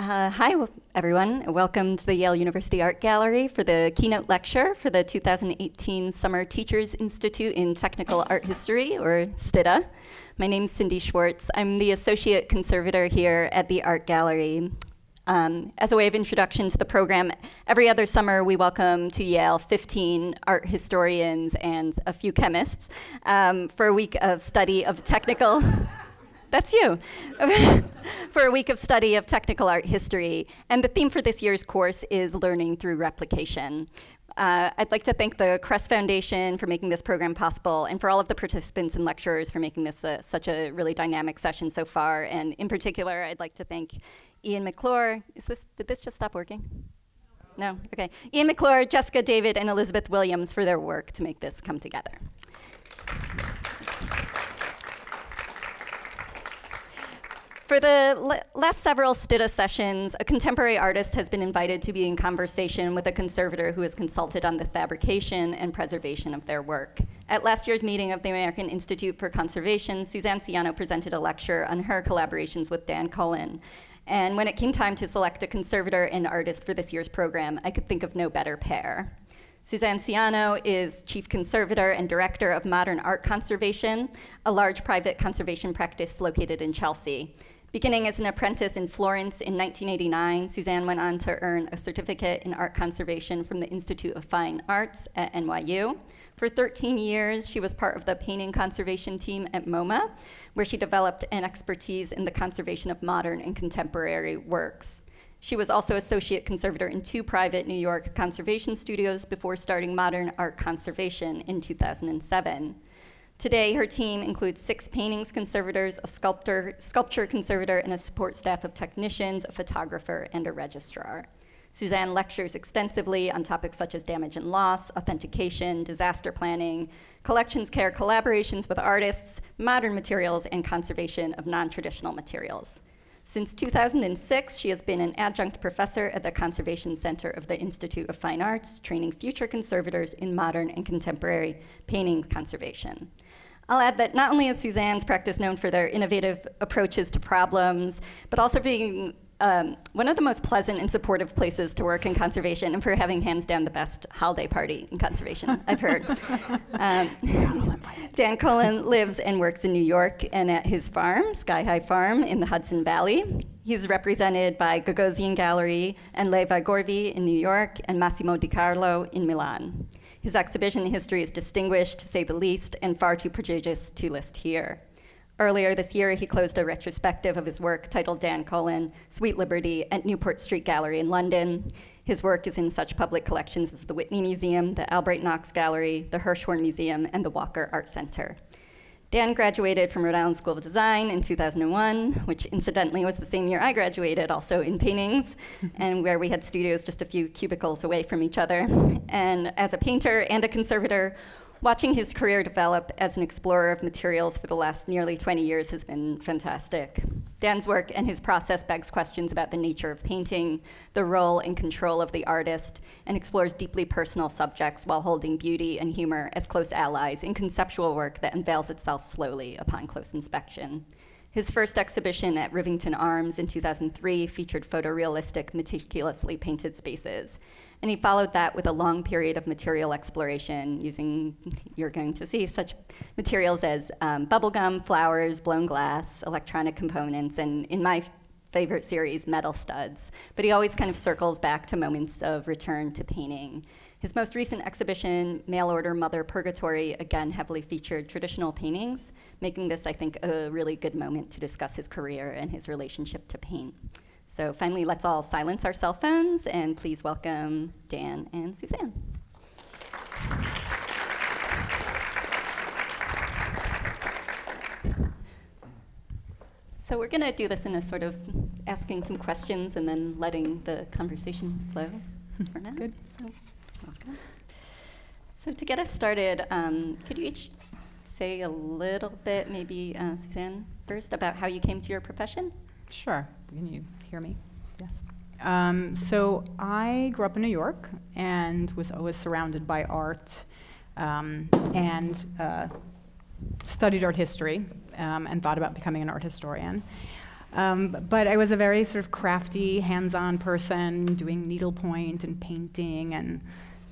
Hi, everyone. Welcome to the Yale University Art Gallery for the keynote lecture for the 2018 Summer Teachers Institute in Technical Art History, or STITA. My name's Cindy Schwartz. I'm the Associate Conservator here at the Art Gallery. As a way of introduction to the program, every other summer we welcome to Yale 15 art historians and a few chemists for a week of study of technical... That's you. For a week of study of technical art history. And the theme for this year's course is learning through replication. I'd like to thank the Kress Foundation for making this program possible and for all of the participants and lecturers for making this such a really dynamic session so far. And in particular, I'd like to thank Ian McClure. Did this just stop working? No? Okay. Ian McClure, Jessica, David, and Elizabeth Williams for their work to make this come together. For the last several STITA sessions, a contemporary artist has been invited to be in conversation with a conservator who has consulted on the fabrication and preservation of their work. At last year's meeting of the American Institute for Conservation, Suzanne Siano presented a lecture on her collaborations with Dan Colen. And when it came time to select a conservator and artist for this year's program, I could think of no better pair. Suzanne Siano is Chief Conservator and Director of Modern Art Conservation, a large private conservation practice located in Chelsea. Beginning as an apprentice in Florence in 1989, Suzanne went on to earn a certificate in art conservation from the Institute of Fine Arts at NYU. For 13 years, she was part of the painting conservation team at MoMA, where she developed an expertise in the conservation of modern and contemporary works. She was also associate conservator in two private New York conservation studios before starting Modern Art Conservation in 2007. Today, her team includes 6 paintings conservators, a sculpture conservator, and a support staff of technicians, a photographer, and a registrar. Suzanne lectures extensively on topics such as damage and loss, authentication, disaster planning, collections care, collaborations with artists, modern materials, and conservation of non-traditional materials. Since 2006, she has been an adjunct professor at the Conservation Center of the Institute of Fine Arts, training future conservators in modern and contemporary painting conservation. I'll add that not only is Suzanne's practice known for their innovative approaches to problems, but also being one of the most pleasant and supportive places to work in conservation and for having hands down the best holiday party in conservation, I've heard. Dan Colen lives and works in New York and at his farm, Sky High Farm in the Hudson Valley. He's represented by Gagosian Gallery and Lévy Gorvy in New York and Massimo Di Carlo in Milan. His exhibition history is distinguished, to say the least, and far too prodigious to list here. Earlier this year, he closed a retrospective of his work titled Dan Colen, Sweet Liberty at Newport Street Gallery in London. His work is in such public collections as the Whitney Museum, the Albright-Knox Gallery, the Hirshhorn Museum, and the Walker Art Center. Dan graduated from Rhode Island School of Design in 2001, which incidentally was the same year I graduated, also in paintings, and where we had studios just a few cubicles away from each other. And as a painter and a conservator, watching his career develop as an explorer of materials for the last nearly 20 years has been fantastic. Dan's work and his process begs questions about the nature of painting, the role and control of the artist, and explores deeply personal subjects while holding beauty and humor as close allies in conceptual work that unveils itself slowly upon close inspection. His first exhibition at Rivington Arms in 2003 featured photorealistic, meticulously painted spaces. And he followed that with a long period of material exploration using, you're going to see, such materials as bubblegum, flowers, blown glass, electronic components, and in my favorite series, metal studs. But he always kind of circles back to moments of return to painting. His most recent exhibition, Mail Order Mother Purgatory, again heavily featured traditional paintings, making this, I think, a really good moment to discuss his career and his relationship to paint. So finally, let's all silence our cell phones and please welcome Dan and Suzanne. So we're going to do this in a sort of asking some questions and then letting the conversation flow for now. Good. So, welcome. So to get us started, could you each say a little bit, maybe Suzanne first, about how you came to your profession? Sure. Can you hear me? Yes. So I grew up in New York and was always surrounded by art and studied art history and thought about becoming an art historian. But I was a very sort of crafty, hands-on person, doing needlepoint and painting and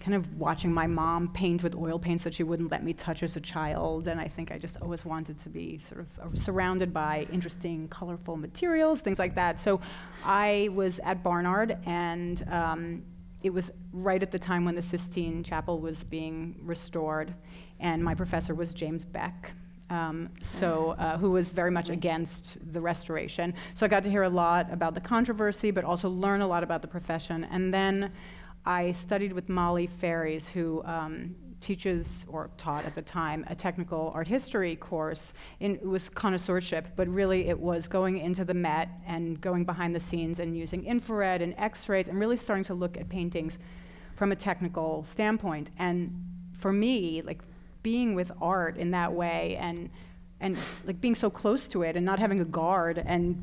kind of watching my mom paint with oil paints that she wouldn't let me touch as a child. And I think I just always wanted to be sort of surrounded by interesting, colorful materials, things like that. So I was at Barnard, and it was right at the time when the Sistine Chapel was being restored, and my professor was James Beck. Who was very much against the restoration. So I got to hear a lot about the controversy, but also learn a lot about the profession. And then I studied with Molly Ferries, who teaches, or taught at the time, a technical art history course. It was connoisseurship, but really it was going into the Met and going behind the scenes and using infrared and x-rays and really starting to look at paintings from a technical standpoint. And for me, like, being with art in that way and like being so close to it and not having a guard and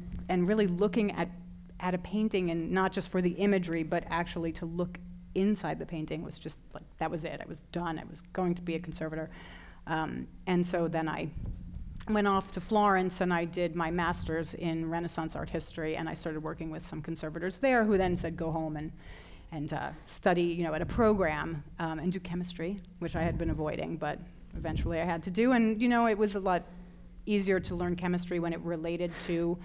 really looking at a painting and not just for the imagery but actually to look inside the painting was just like, that was it. I was done. I was going to be a conservator. And so then I went off to Florence and I did my master's in Renaissance art history, and I started working with some conservators there who then said go home and study, you know, at a program and do chemistry, which I had been avoiding, but eventually I had to do. And, you know, it was a lot easier to learn chemistry when it related to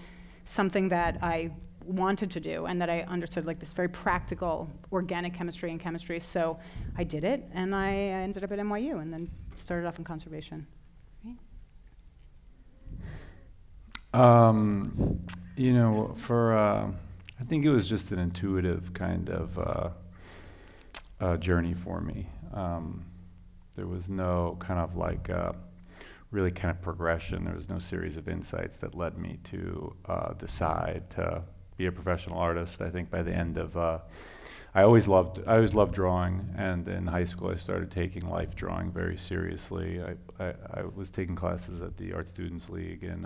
something that I wanted to do and that I understood, like this very practical organic chemistry and chemistry. So I did it, and I ended up at NYU and then started off in conservation. Right. You know, for... I think it was just an intuitive kind of journey for me. There was no kind of like really kind of progression. There was no series of insights that led me to decide to be a professional artist. I think by the end of, I always loved drawing, and in high school I started taking life drawing very seriously. I was taking classes at the Art Students League in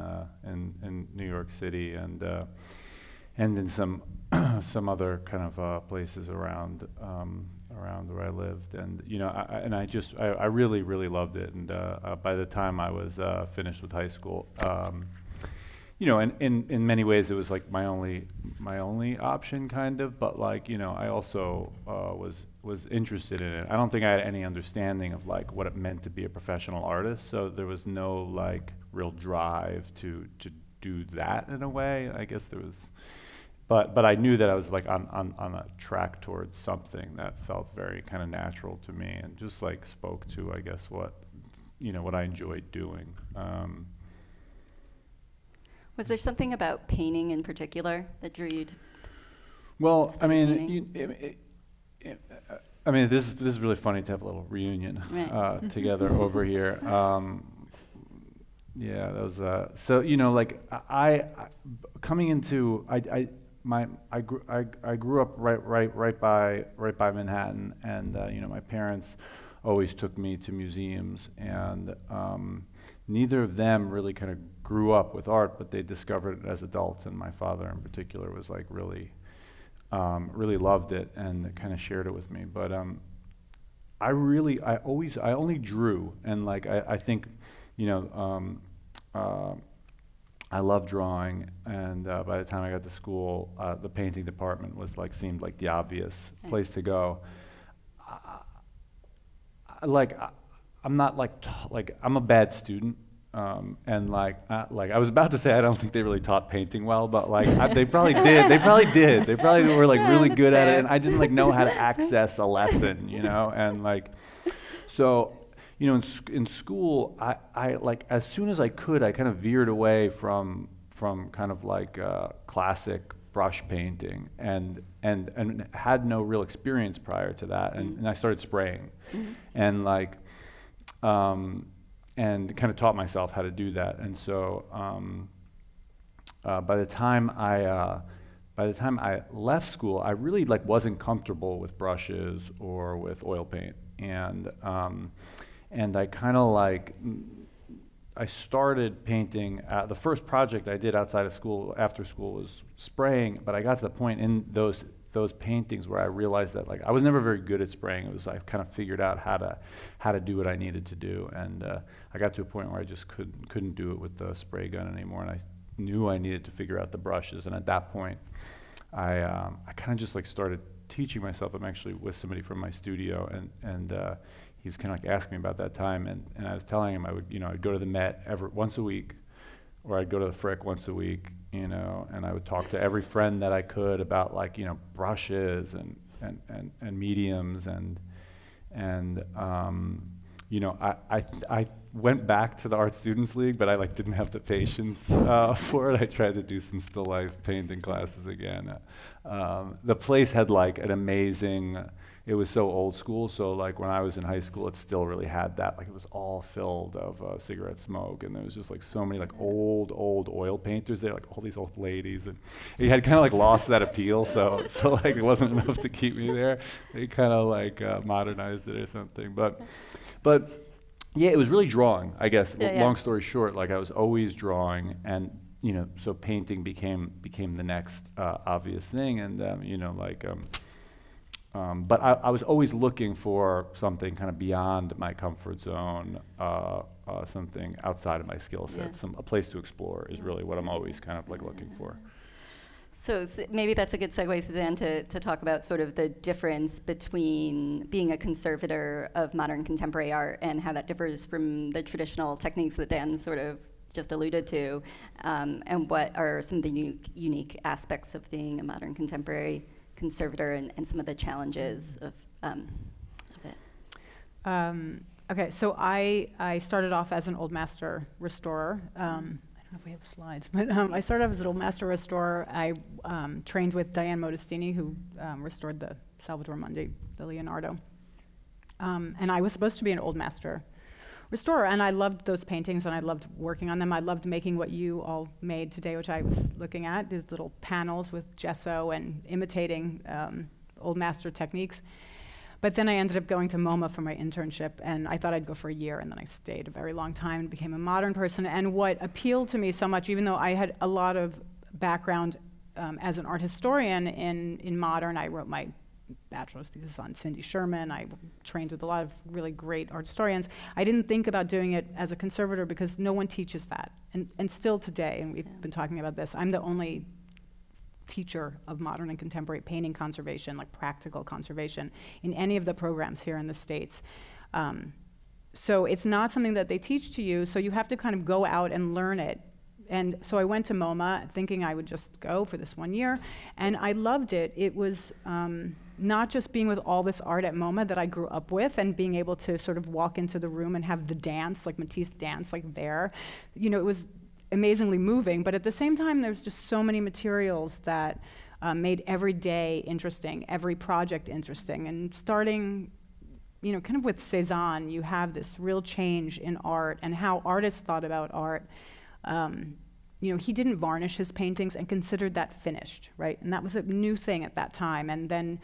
New York City, and in some other kind of places around where I lived, and you know, I really, really loved it. And by the time I was finished with high school, you know, and in many ways it was like my only option, kind of. But like, you know, I also was interested in it. I don't think I had any understanding of like what it meant to be a professional artist, so there was no like real drive to do that in a way. I guess there was, but I knew that I was like on a track towards something that felt very kind of natural to me and just like spoke to, I guess, what, you know, what I enjoyed doing. Was there something about painting in particular that drew you to? Well, I mean, I mean, this is really funny to have a little reunion, right, together over here. Yeah, that was so, you know, like I grew up right by Manhattan, and you know, my parents always took me to museums, and neither of them really kind of grew up with art, but they discovered it as adults, and my father in particular was like really loved it and kind of shared it with me. But I only drew, and like I think, you know, I love drawing, and by the time I got to school, the painting department was like, seemed like the obvious place to go. I'm a bad student, and like I was about to say I don't think they really taught painting well, but like they probably did. They probably were like really good at it, and I didn't like know how to access a lesson, you know, and like so. You know, in school, I like as soon as I could, I kind of veered away from kind of like classic brush painting, and had no real experience prior to that, and I started spraying, and like, and kind of taught myself how to do that, and so by the time I left school, I really like wasn't comfortable with brushes or with oil paint, and I kind of like, I started painting, the first project I did outside of school, after school, was spraying, but I got to the point in those paintings where I realized that like I was never very good at spraying. It was, I kind of figured out how to do what I needed to do, and I got to a point where I just couldn't do it with the spray gun anymore, and I knew I needed to figure out the brushes. And at that point, I kind of just like started teaching myself. I'm actually with somebody from my studio, and he was kind of like asking me about that time, and I was telling him I would, you know, I'd go to the Met once a week, or I'd go to the Frick once a week, you know, and I would talk to every friend that I could about, like, you know, brushes and mediums and you know, I went back to the Art Students League, but I like didn't have the patience for it. I tried to do some still life painting classes again. The place had like an amazing, it was so old school, so like when I was in high school, it still really had that, like it was all filled of cigarette smoke, and there was just like so many like old oil painters there, like all these old ladies, and it had kind of like lost that appeal, so like it wasn't enough to keep me there. They kind of like modernized it or something, but yeah, it was really drawing, I guess. Yeah, long story short, like I was always drawing, and you know, so painting became the next obvious thing, and you know, like. But I was always looking for something kind of beyond my comfort zone, something outside of my skill set, a place to explore is really what I'm always kind of like looking for. So maybe that's a good segue, Suzanne, to talk about sort of the difference between being a conservator of modern contemporary art and how that differs from the traditional techniques that Dan sort of just alluded to, and what are some of the unique aspects of being a modern contemporary conservator and some of the challenges of it. Okay, so I started off as an old master restorer. I don't know if we have slides, but I started off as an old master restorer. I trained with Diane Modestini, who restored the Salvador Mundi, the Leonardo. And I was supposed to be an old master restorer, and I loved those paintings, and I loved working on them. I loved making what you all made today, which I was looking at, these little panels with gesso and imitating old master techniques. But then I ended up going to MoMA for my internship, and I thought I'd go for a year, and then I stayed a very long time and became a modern person. And what appealed to me so much, even though I had a lot of background as an art historian in modern, I wrote my bachelor's thesis on Cindy Sherman. I trained with a lot of really great art historians. I didn't think about doing it as a conservator because no one teaches that. And still today, and we've been talking about this, I'm the only teacher of modern and contemporary painting conservation, like practical conservation, in any of the programs here in the States. So it's not something that they teach to you, so you have to kind of go out and learn it. And so I went to MoMA thinking I would just go for this one year, and I loved it. It was not just being with all this art at MoMA that I grew up with and being able to sort of walk into the room and have the dance, like Matisse dance, like there. You know, it was amazingly moving, but at the same time, there's just so many materials that made every day interesting, every project interesting, and starting, you know, kind of with Cézanne, you have this real change in art and how artists thought about art. You know, he didn't varnish his paintings and considered that finished, right? And that was a new thing at that time. And then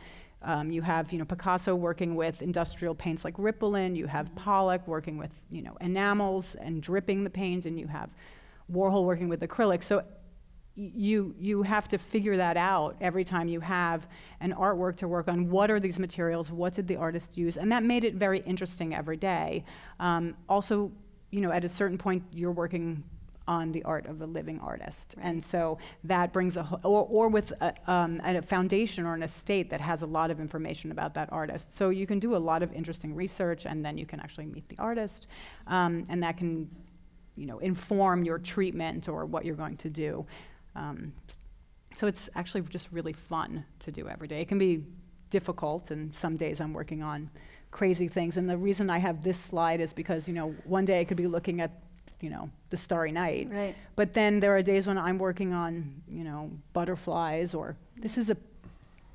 you have, you know, Picasso working with industrial paints like Ripolin, you have Pollock working with, you know, enamels and dripping the paint, and you have Warhol working with acrylic. So you have to figure that out every time you have an artwork to work on. What are these materials? What did the artist use? And that made it very interesting every day. Also, you know, at a certain point, you're working on the art of a living artist. Right. And so that brings a foundation or an estate that has a lot of information about that artist. So you can do a lot of interesting research, and then you can actually meet the artist, and that can, you know, inform your treatment or what you're going to do. So it's actually just really fun to do every day. It can be difficult, and some days I'm working on crazy things. And the reason I have this slide is because, you know, one day I could be looking at, you know, the Starry Night. Right. But then there are days when I'm working on, you know, butterflies, or this is a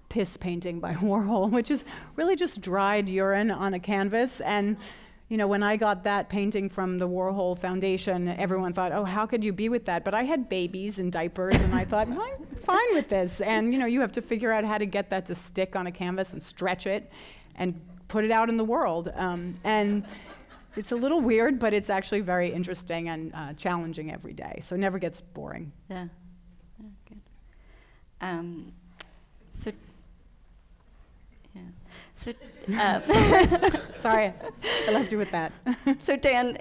piss painting by Warhol, which is really just dried urine on a canvas. And, you know, when I got that painting from the Warhol Foundation, everyone thought, oh, how could you be with that? But I had babies in diapers, and I thought, well, I'm fine with this. And, you know, you have to figure out how to get that to stick on a canvas and stretch it and put it out in the world. And it's a little weird, but it's actually very interesting and challenging every day. So it never gets boring. Yeah. Oh, good. Sorry, I left you with that. So Dan,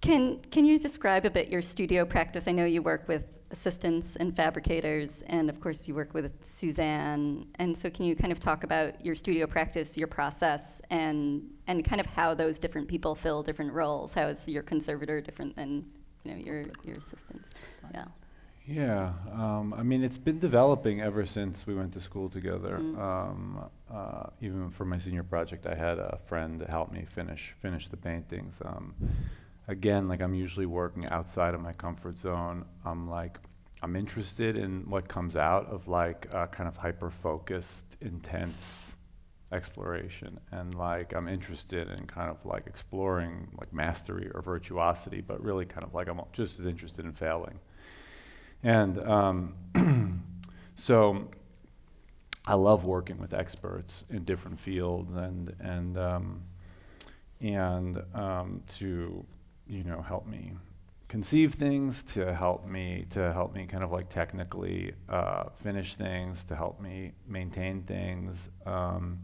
can you describe a bit your studio practice? I know you work with assistants and fabricators, and of course you work with Suzanne. And so can you kind of talk about your studio practice, your process, and kind of how those different people fill different roles? How is your conservator different than, you know, your assistants? Yeah. Yeah, I mean, it's been developing ever since we went to school together. Mm-hmm. Even for my senior project, I had a friend that helped me finish the paintings. Again, like, I'm usually working outside of my comfort zone. I'm interested in what comes out of, like, kind of hyper-focused, intense exploration. And, like, I'm interested in kind of, like, exploring, like, mastery or virtuosity, but really kind of, like, I'm just as interested in failing. And so I love working with experts in different fields and to, you know, help me conceive things, to help me kind of like technically finish things, to help me maintain things, and,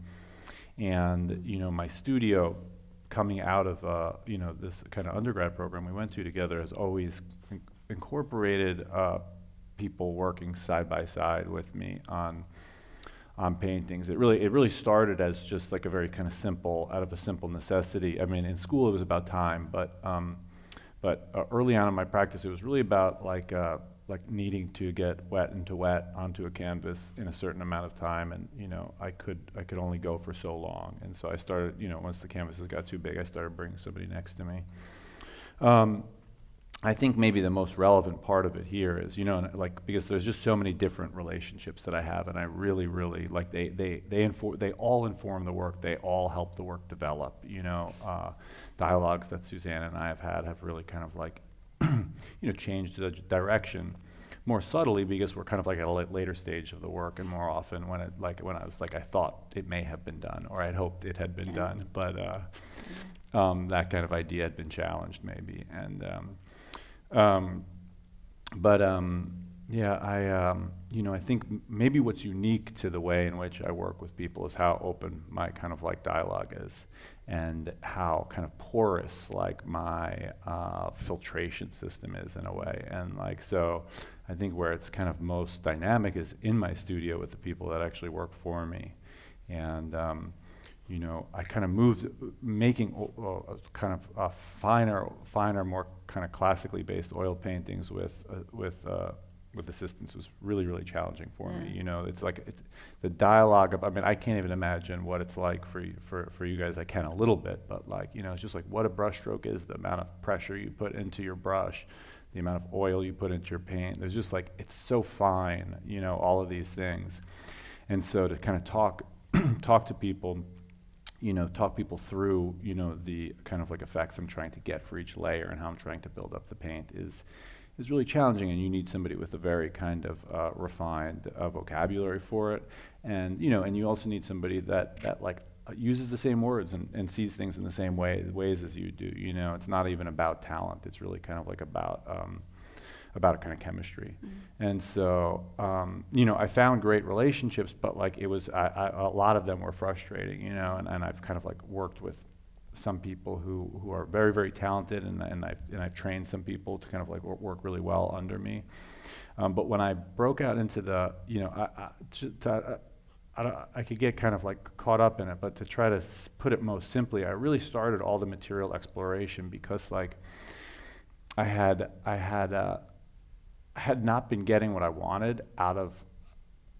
you know, my studio coming out of you know, this kind of undergrad program we went to together has always incorporated people working side by side with me on paintings. It really started as just like a very kind of simple, out of a simple necessity. I mean, in school it was about time, but early on in my practice it was really about like needing to get wet into wet onto a canvas in a certain amount of time, and, you know, I could only go for so long, and so I started, you know, once the canvases got too big, I started bringing somebody next to me. I think maybe the most relevant part of it here is, you know, like, because there's just so many different relationships that I have, and I really, really, like, they all inform the work, they all help the work develop, you know. Dialogues that Suzanne and I have had have really kind of like, you know, changed the direction more subtly, because we're kind of like at a later stage of the work, and more often when I thought it may have been done, or I'd hoped it had been done, but that kind of idea had been challenged maybe, and. Yeah, you know, I think maybe what's unique to the way in which I work with people is how open my kind of like dialogue is, and how kind of porous like my filtration system is in a way, and like, so I think where it's kind of most dynamic is in my studio with the people that actually work for me, and. You know, I kind of moved, making kind of finer, more kind of classically based oil paintings with assistants was really, really challenging for me. You know, it's like the dialogue. I mean, I can't even imagine what it's like for you guys. I can a little bit, but like, you know, it's just like what a brushstroke is, the amount of pressure you put into your brush, the amount of oil you put into your paint. There's just like, it's so fine. You know, all of these things, and so to kind of talk to people. You know, talk people through, you know, the kind of like effects I'm trying to get for each layer and how I'm trying to build up the paint is really challenging, and you need somebody with a very kind of refined vocabulary for it, and, you know, and you also need somebody that like uses the same words and sees things in the same ways as you do. You know, it's not even about talent, it's really kind of like about a kind of chemistry. Mm-hmm. And so, you know, I found great relationships, but like it was, a lot of them were frustrating, you know, and I've kind of like worked with some people who are very, very talented, and I've trained some people to kind of like work really well under me. But when I broke out into the, you know, I could get kind of like caught up in it, but to try to put it most simply, I really started all the material exploration because like, I had not been getting what I wanted out of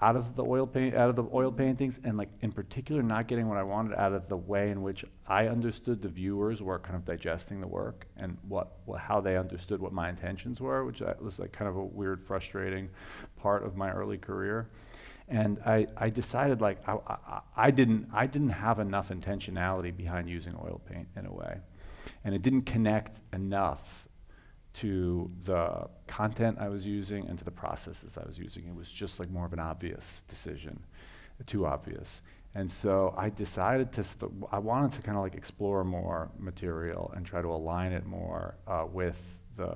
the oil paintings, and like in particular not getting what I wanted out of the way in which I understood the viewers were kind of digesting the work, and how they understood what my intentions were, which was like kind of a weird, frustrating part of my early career. And I decided like I didn't have enough intentionality behind using oil paint in a way, and it didn't connect enough to the content I was using and to the processes I was using. It was just like more of an obvious decision, too obvious. And so I decided I wanted to kind of like explore more material and try to align it more with the,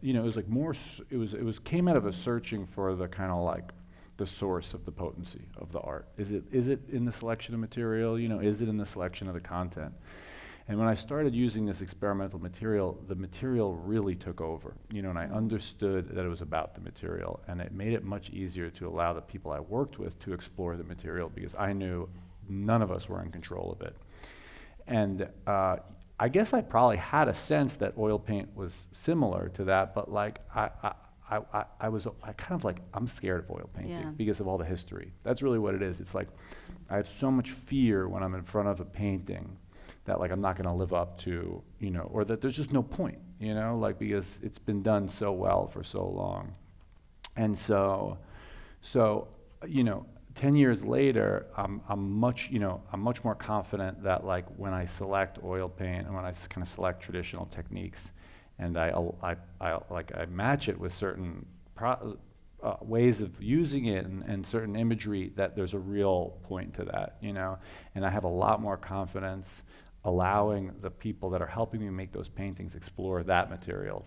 you know, it was like more, it came out of a searching for the kind of like the source of the potency of the art. Is it in the selection of material? You know, is it in the selection of the content? And when I started using this experimental material, the material really took over, you know, and I understood that it was about the material, and it made it much easier to allow the people I worked with to explore the material, because I knew none of us were in control of it. And I guess I probably had a sense that oil paint was similar to that, but like I kind of like, I'm scared of oil painting because of all the history. That's really what it is. It's like, I have so much fear when I'm in front of a painting that like I'm not gonna live up to, you know, or that there's just no point, you know, like because it's been done so well for so long. And so you know, 10 years later, I'm much more confident that like when I select oil paint and when I kind of select traditional techniques, and I match it with certain ways of using it and certain imagery, that there's a real point to that, you know? And I have a lot more confidence allowing the people that are helping me make those paintings explore that material,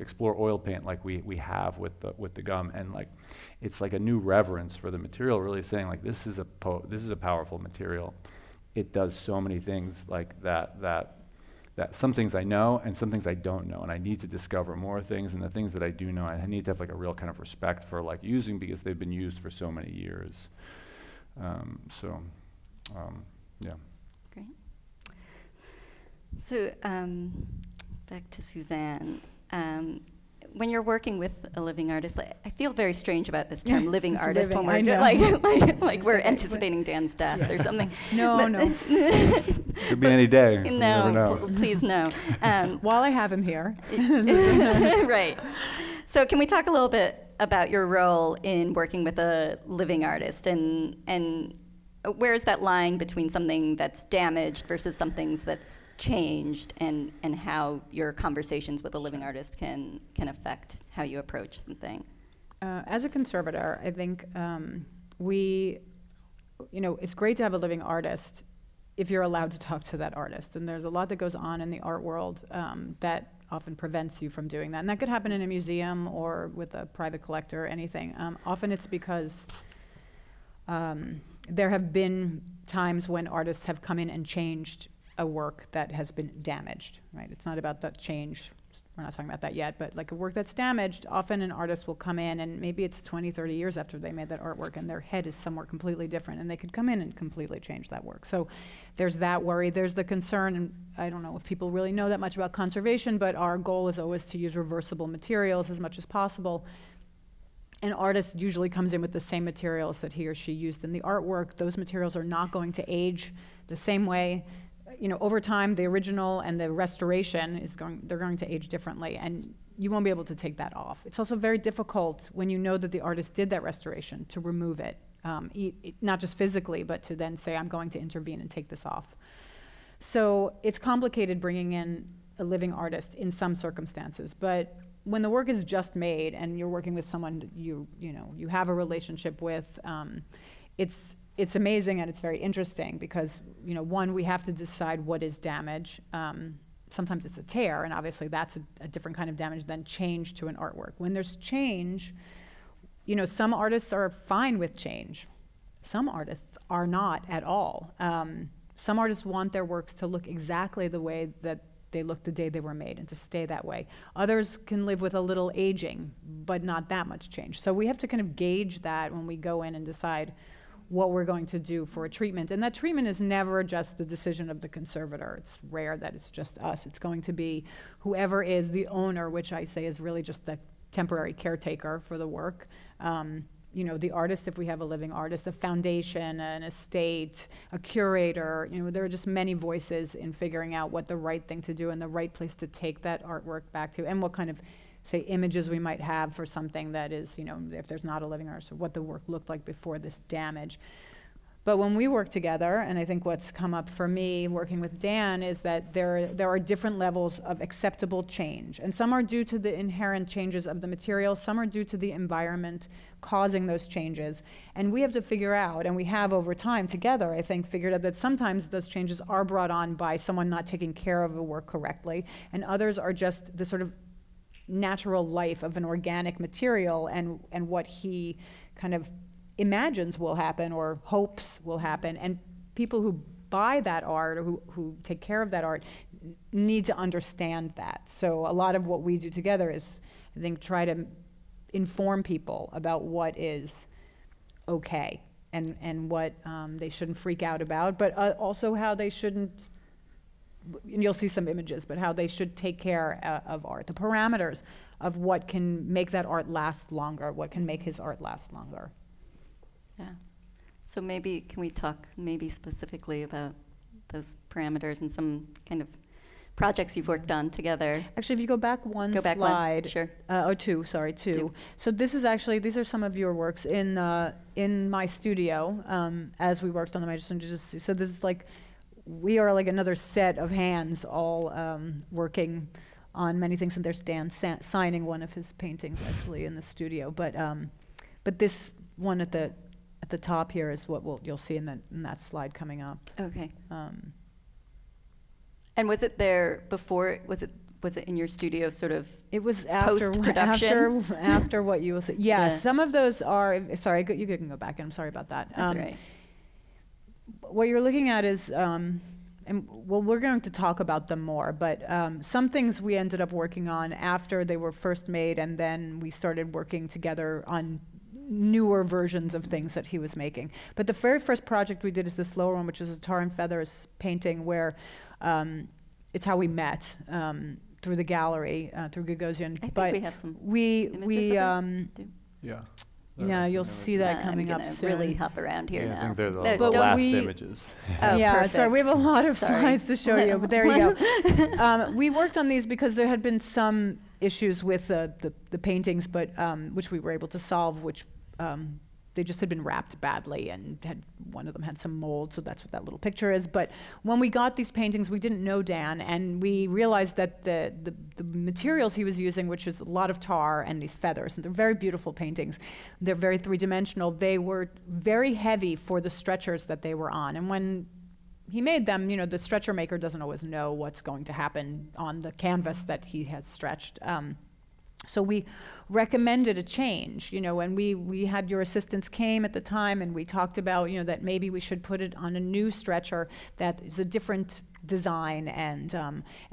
explore oil paint like we have with the gum, and like it's like a new reverence for the material, really saying like this is a powerful material. It does so many things like that some things I know and some things I don't know, and I need to discover more things, and the things that I do know, I need to have like a real kind of respect for like using, because they've been used for so many years. Yeah. Great. So back to Suzanne. When you're working with a living artist, like, I feel very strange about this term, living artist, when we're like we're anticipating Dan's death or something. No. Could be any day. No, please no. While I have him here. Right. So can we talk a little bit about your role in working with a living artist, and where is that line between something that's damaged versus something that's changed, and how your conversations with a living artist can affect how you approach the thing? As a conservator, I think you know, it's great to have a living artist if you're allowed to talk to that artist. And there's a lot that goes on in the art world that often prevents you from doing that. And that could happen in a museum or with a private collector or anything. Often it's because there have been times when artists have come in and changed a work that has been damaged, right? It's not about that change, we're not talking about that yet, but like a work that's damaged, often an artist will come in and maybe it's 20, 30 years after they made that artwork and their head is somewhere completely different, and they could come in and completely change that work. So there's that worry, there's the concern, and I don't know if people really know that much about conservation, but our goal is always to use reversible materials as much as possible. An artist usually comes in with the same materials that he or she used in the artwork. Those materials are not going to age the same way. You know, over time, the original and the restoration they're going to age differently, and you won't be able to take that off. It's also very difficult when you know that the artist did that restoration to remove it, not just physically, but to then say, I'm going to intervene and take this off. So it's complicated bringing in a living artist in some circumstances, but when the work is just made and you're working with someone you have a relationship with, it's amazing and it's very interesting because, you know, one, we have to decide what is damage. Sometimes it's a tear, and obviously that's a different kind of damage than change to an artwork. When there's change, you know, some artists are fine with change. Some artists are not at all. Some artists want their works to look exactly the way that they looked the day they were made and to stay that way. Others can live with a little aging, but not that much change. So we have to kind of gauge that when we go in and decide what we're going to do for a treatment. And that treatment is never just the decision of the conservator. It's rare that it's just us. It's going to be whoever is the owner, which I say is really just the temporary caretaker for the work. You know, the artist, if we have a living artist, a foundation, an estate, a curator, you know, there are just many voices in figuring out what the right thing to do and the right place to take that artwork back to, and what kind of, say, images we might have for something that is, you know, if there's not a living artist, or what the work looked like before this damage. But when we work together, and I think what's come up for me working with Dan is that there are different levels of acceptable change. And some are due to the inherent changes of the material, some are due to the environment causing those changes. And we have to figure out, and we have over time together, I think, figured out that sometimes those changes are brought on by someone not taking care of the work correctly, and others are just the sort of natural life of an organic material and what he kind of imagines will happen or hopes will happen, and people who buy that art or who take care of that art need to understand that. So a lot of what we do together is, I think, try to inform people about what is okay and what they shouldn't freak out about, but also how they shouldn't, and you'll see some images, but how they should take care of art, the parameters of what can make that art last longer, what can make his art last longer. Yeah. So maybe, can we talk maybe specifically about those parameters and some kind of projects you've worked on together? Actually, if you go back one slide, sure. Oh, two, sorry, two. So this is actually, these are some of your works in my studio as we worked on them. I just wanted to see, so this is like, we are like another set of hands all working on many things, and there's Dan signing one of his paintings actually in the studio. But this one at the top here is what you'll see in that slide coming up. Okay. And was it there before? Was it in your studio? Sort of. It was after production. After what you will see. Yeah, yeah. Some of those are. Sorry, you can go back. I'm sorry about that. That's all right. What you're looking at is, and well, we're going to talk about them more, but some things we ended up working on after they were first made, and then we started working together on newer versions of things that he was making. But the very first project we did is this lower one, which is a Tar and Feathers painting where it's how we met through the gallery, through Gagosian. But we have some images of it. Yeah. Yeah, you'll see that coming up soon. I'm really hop around here now. I think they're the last images. Oh, yeah, perfect. Sorry, we have a lot of slides to show you, but there you go. We worked on these because there had been some issues with the paintings, but which we were able to solve, which they just had been wrapped badly, and one of them had some mold, so that's what that little picture is. But when we got these paintings, we didn't know Dan, and we realized that the materials he was using, which is a lot of tar and these feathers, and they're very beautiful paintings, they're very three-dimensional, they were very heavy for the stretchers that they were on. And when he made them, you know, the stretcher maker doesn't always know what's going to happen on the canvas that he has stretched. So we recommended a change, you know, and we had your assistants came at the time, and we talked about, you know, that maybe we should put it on a new stretcher that is a different design and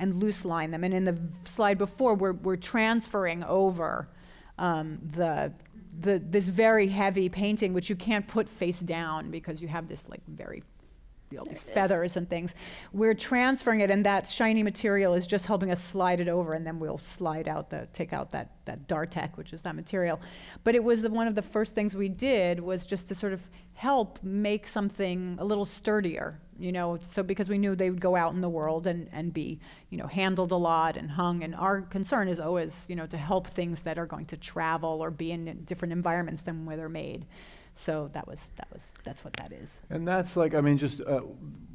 loose line them. And in the slide before, we're transferring over this very heavy painting, which you can't put face down because you have this like very all these feathers and things. We're transferring it, and that shiny material is just helping us slide it over, and then we'll slide out take out that Dartek, which is that material. But it was one of the first things we did was just to sort of help make something a little sturdier, you know, so because we knew they would go out in the world and be, you know, handled a lot and hung, and our concern is always, you know, to help things that are going to travel or be in different environments than where they're made. So that's what that is. And that's like, I mean, just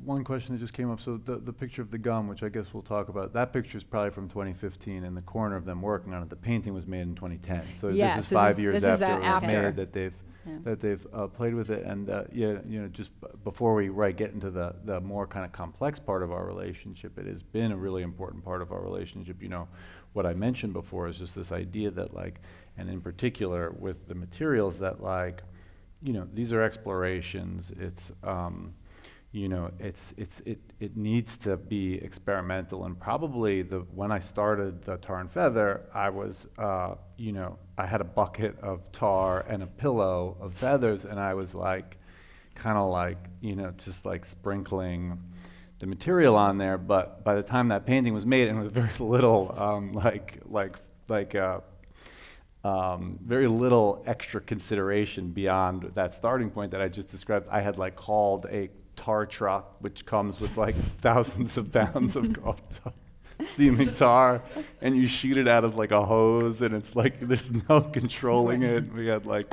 one question that just came up. So the picture of the gum, which I guess we'll talk about, that picture is probably from 2015, and the corner of them working on it, the painting was made in 2010. So yeah, this is so 5 years after it was made that they've played with it. And yeah, you know, just before we get into the more kind of complex part of our relationship, it has been a really important part of our relationship. You know, what I mentioned before is just this idea that like, and in particular with the materials that like, you know, these are explorations. It's, you know, it needs to be experimental. And probably when I started the Tar and Feather, I was, you know, I had a bucket of tar and a pillow of feathers, and I was like, kind of like, you know, just like sprinkling the material on there. But by the time that painting was made, and with very little, very little extra consideration beyond that starting point that I just described. I had like hauled a tar truck, which comes with like thousands of pounds of steaming tar, and you shoot it out of like a hose, and it's like there's no controlling it. We had like,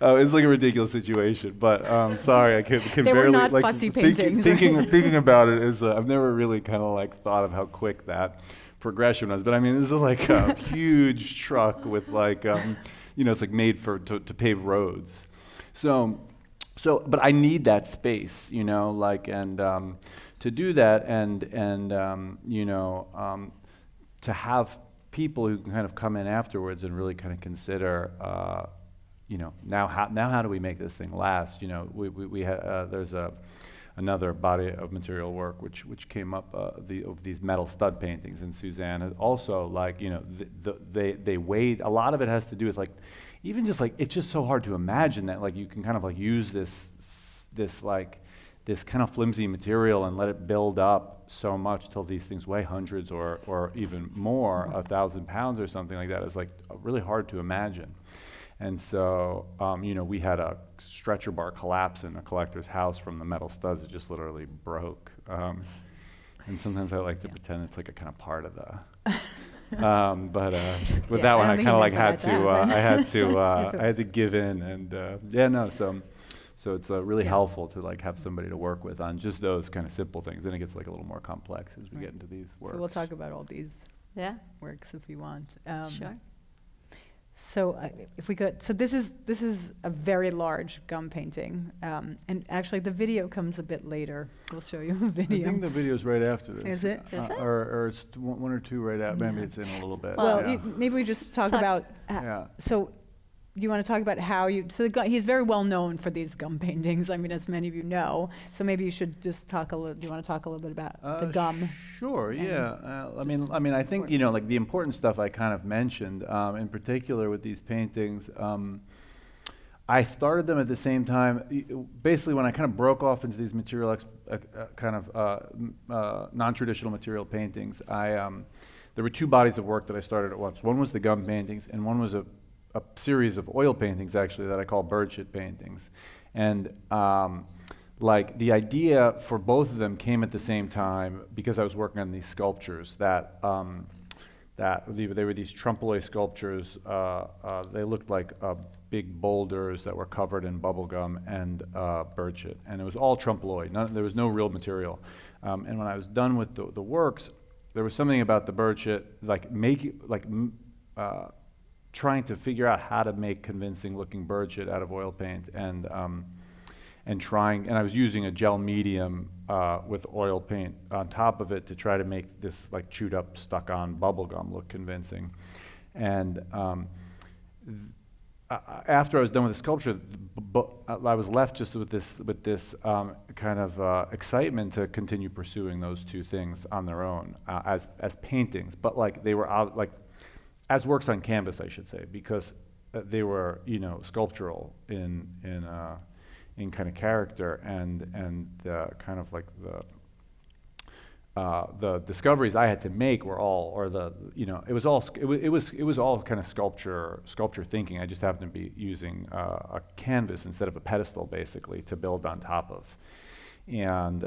it's like a ridiculous situation. But sorry, I can barely, were not like fussy paintings, thinking about it is I've never really kind of like thought of how quick that progression was, but I mean, this is like a huge truck with like, you know, it's like made to pave roads. So, but I need that space, you know, like, and to do that, and you know, to have people who can kind of come in afterwards and really kind of consider, you know, now how do we make this thing last? You know, there's a another body of material work which came up of these metal stud paintings. And Suzanne had also, like, you know, they weighed, a lot of it has to do with, like, even just like, it's just so hard to imagine that, like, you can kind of like use this kind of flimsy material and let it build up so much till these things weigh hundreds or even more, 1,000 pounds or something like that. It's like really hard to imagine. And so, you know, we had a stretcher bar collapse in a collector's house from the metal studs. It just literally broke. And sometimes I like to pretend it's like a kind of part of the. With that one, I kind of like I had to give in, and yeah, no, so it's really helpful to like have somebody to work with on just those kind of simple things. Then it gets like a little more complex as we get into these works. So we'll talk about all these works if you want. Sure. So if we could, so this is a very large gum painting, and actually the video comes a bit later. We'll show you a video. I think the video is right after this. Is it? Is it? Or it's one or two right out. Maybe it's in a little bit. Well, maybe we just talk about. So, do you want to talk about how you? So he's very well known for these gum paintings. I mean, as many of you know. So maybe you should just talk a little. Do you want to talk a little bit about the gum? Sure. Yeah. I mean, I think, you know, like the important stuff I kind of mentioned. In particular, with these paintings, I started them at the same time. Basically, when I kind of broke off into these material, non-traditional material paintings, there were two bodies of work that I started at once. One was the gum paintings, and one was a series of oil paintings, actually, that I call bird shit paintings. And like the idea for both of them came at the same time because I was working on these sculptures that they were these trompe-l'oeil sculptures. They looked like big boulders that were covered in bubble gum and bird shit, and it was all trompe-l'oeil. There was no real material. And when I was done with the works, there was something about the bird shit, like making trying to figure out how to make convincing looking bird shit out of oil paint, and I was using a gel medium with oil paint on top of it to try to make this like chewed up, stuck on bubble gum look convincing. And after I was done with the sculpture, I was left just with this kind of excitement to continue pursuing those two things on their own as paintings, but like they were out like. As works on canvas, I should say, because they were, you know, sculptural in kind of character, and kind of like the discoveries I had to make were all, or the, you know, it was all kind of sculpture thinking. I just happened to be using a canvas instead of a pedestal, basically, to build on top of. And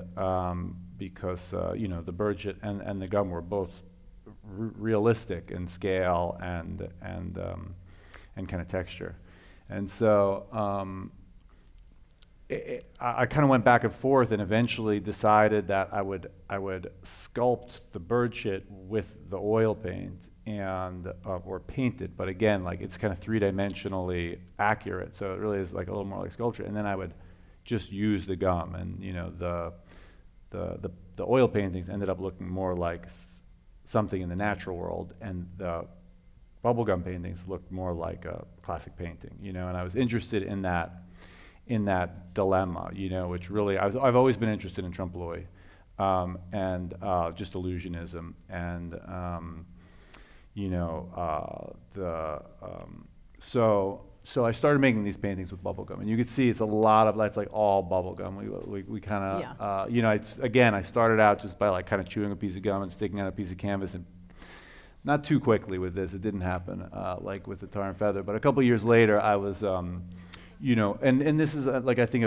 because you know, the bird shit and the gum were both realistic in scale and kind of texture, and so I kind of went back and forth, and eventually decided that I would sculpt the bird shit with the oil paint and or paint it, but again, like it's kind of three-dimensionally accurate, so it really is like a little more like sculpture. And then I would just use the gum, and you know the oil paintings ended up looking more like something in the natural world, and the bubblegum paintings looked more like a classic painting, you know. And I was interested in that dilemma, you know, which really I've always been interested in trompe-l'oeil and just illusionism, and you know, so I started making these paintings with bubblegum, and you can see it's a lot of, that's like all bubblegum. We kind of, you know, it's, again, I started out just by like kind of chewing a piece of gum and sticking on a piece of canvas, and not too quickly with this. It didn't happen like with the tar and feather, but a couple years later I was, you know, and this is like, I think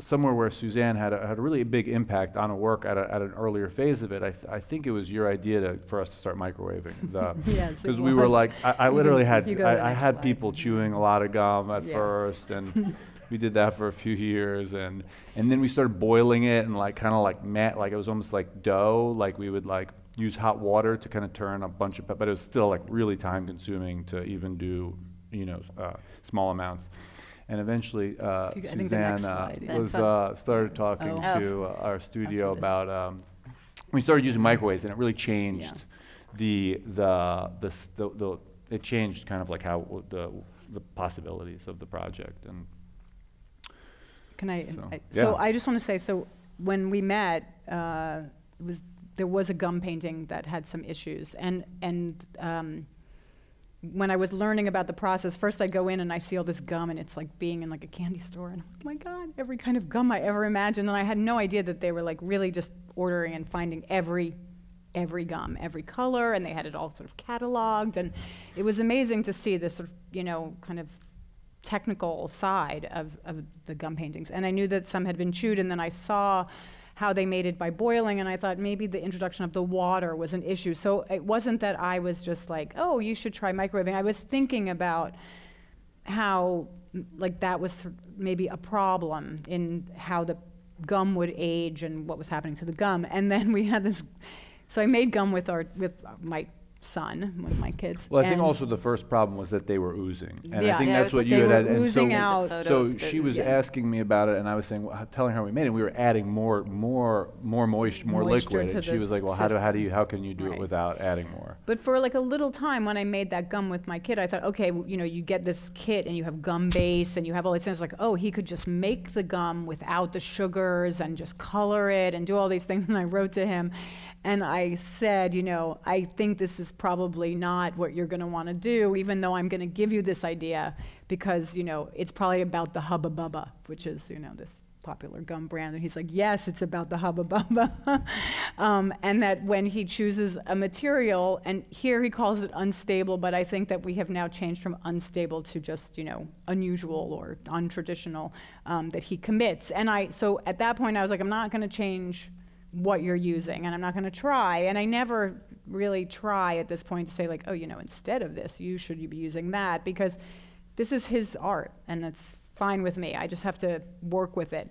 somewhere where Suzanne had a really big impact on a work at an earlier phase of it. I think it was your idea for us to start microwaving. Yes, because we were like, I literally had people chewing a lot of gum at first, and we did that for a few years, and then we started boiling it, and like kind of like it was almost like dough. Like we would like use hot water to kind of turn a bunch of, but it was still like really time consuming to even do, you know, small amounts. And eventually, Suzanne started talking to our studio about. We started using microwaves, and it really changed it changed kind of like how the possibilities of the project. And Can I? So, so I just want to say, so when we met, there was a gum painting that had some issues, and when I was learning about the process, first I go in and I see all this gum, and it's like being in like a candy store, and I'm like, oh my God, every kind of gum I ever imagined. And I had no idea that they were like really just ordering and finding every gum, every color, and they had it all sort of cataloged, and it was amazing to see this sort of, you know, kind of technical side of the gum paintings. And I knew that some had been chewed, and then I saw how they made it by boiling, and I thought maybe the introduction of the water was an issue. So it wasn't that I was just like, oh, you should try microwaving. I was thinking about how like that was maybe a problem in how the gum would age and what was happening to the gum. And then we had this, so I made gum with my son, one of my kids. Well, I think also the first problem was that they were oozing, and I think that's what you had. Oozing out. So she was asking me about it, and I was saying, well, telling her we made it. We were adding more moisture, more liquid, and she was like, "Well, how can you do it without adding more?" But for like a little time, when I made that gum with my kid, I thought, okay, you know, you get this kit, and you have gum base, and you have all these things. Like, oh, he could just make the gum without the sugars, and just color it, and do all these things. And I wrote to him, and I said, you know, I think this is probably not what you're going to want to do, even though I'm going to give you this idea, because, you know, it's probably about the Hubba Bubba, which is, you know, this popular gum brand. And he's like, yes, it's about the Hubba Bubba. And that when he chooses a material, and here he calls it unstable, but I think that we have now changed from unstable to just, you know, unusual or untraditional, that he commits. And so at that point I was like, I'm not going to change what you're using, and I'm not going to try. And I never really try at this point to say like, oh, you know, instead of this, you should be using that, because this is his art, and that's fine with me. I just have to work with it.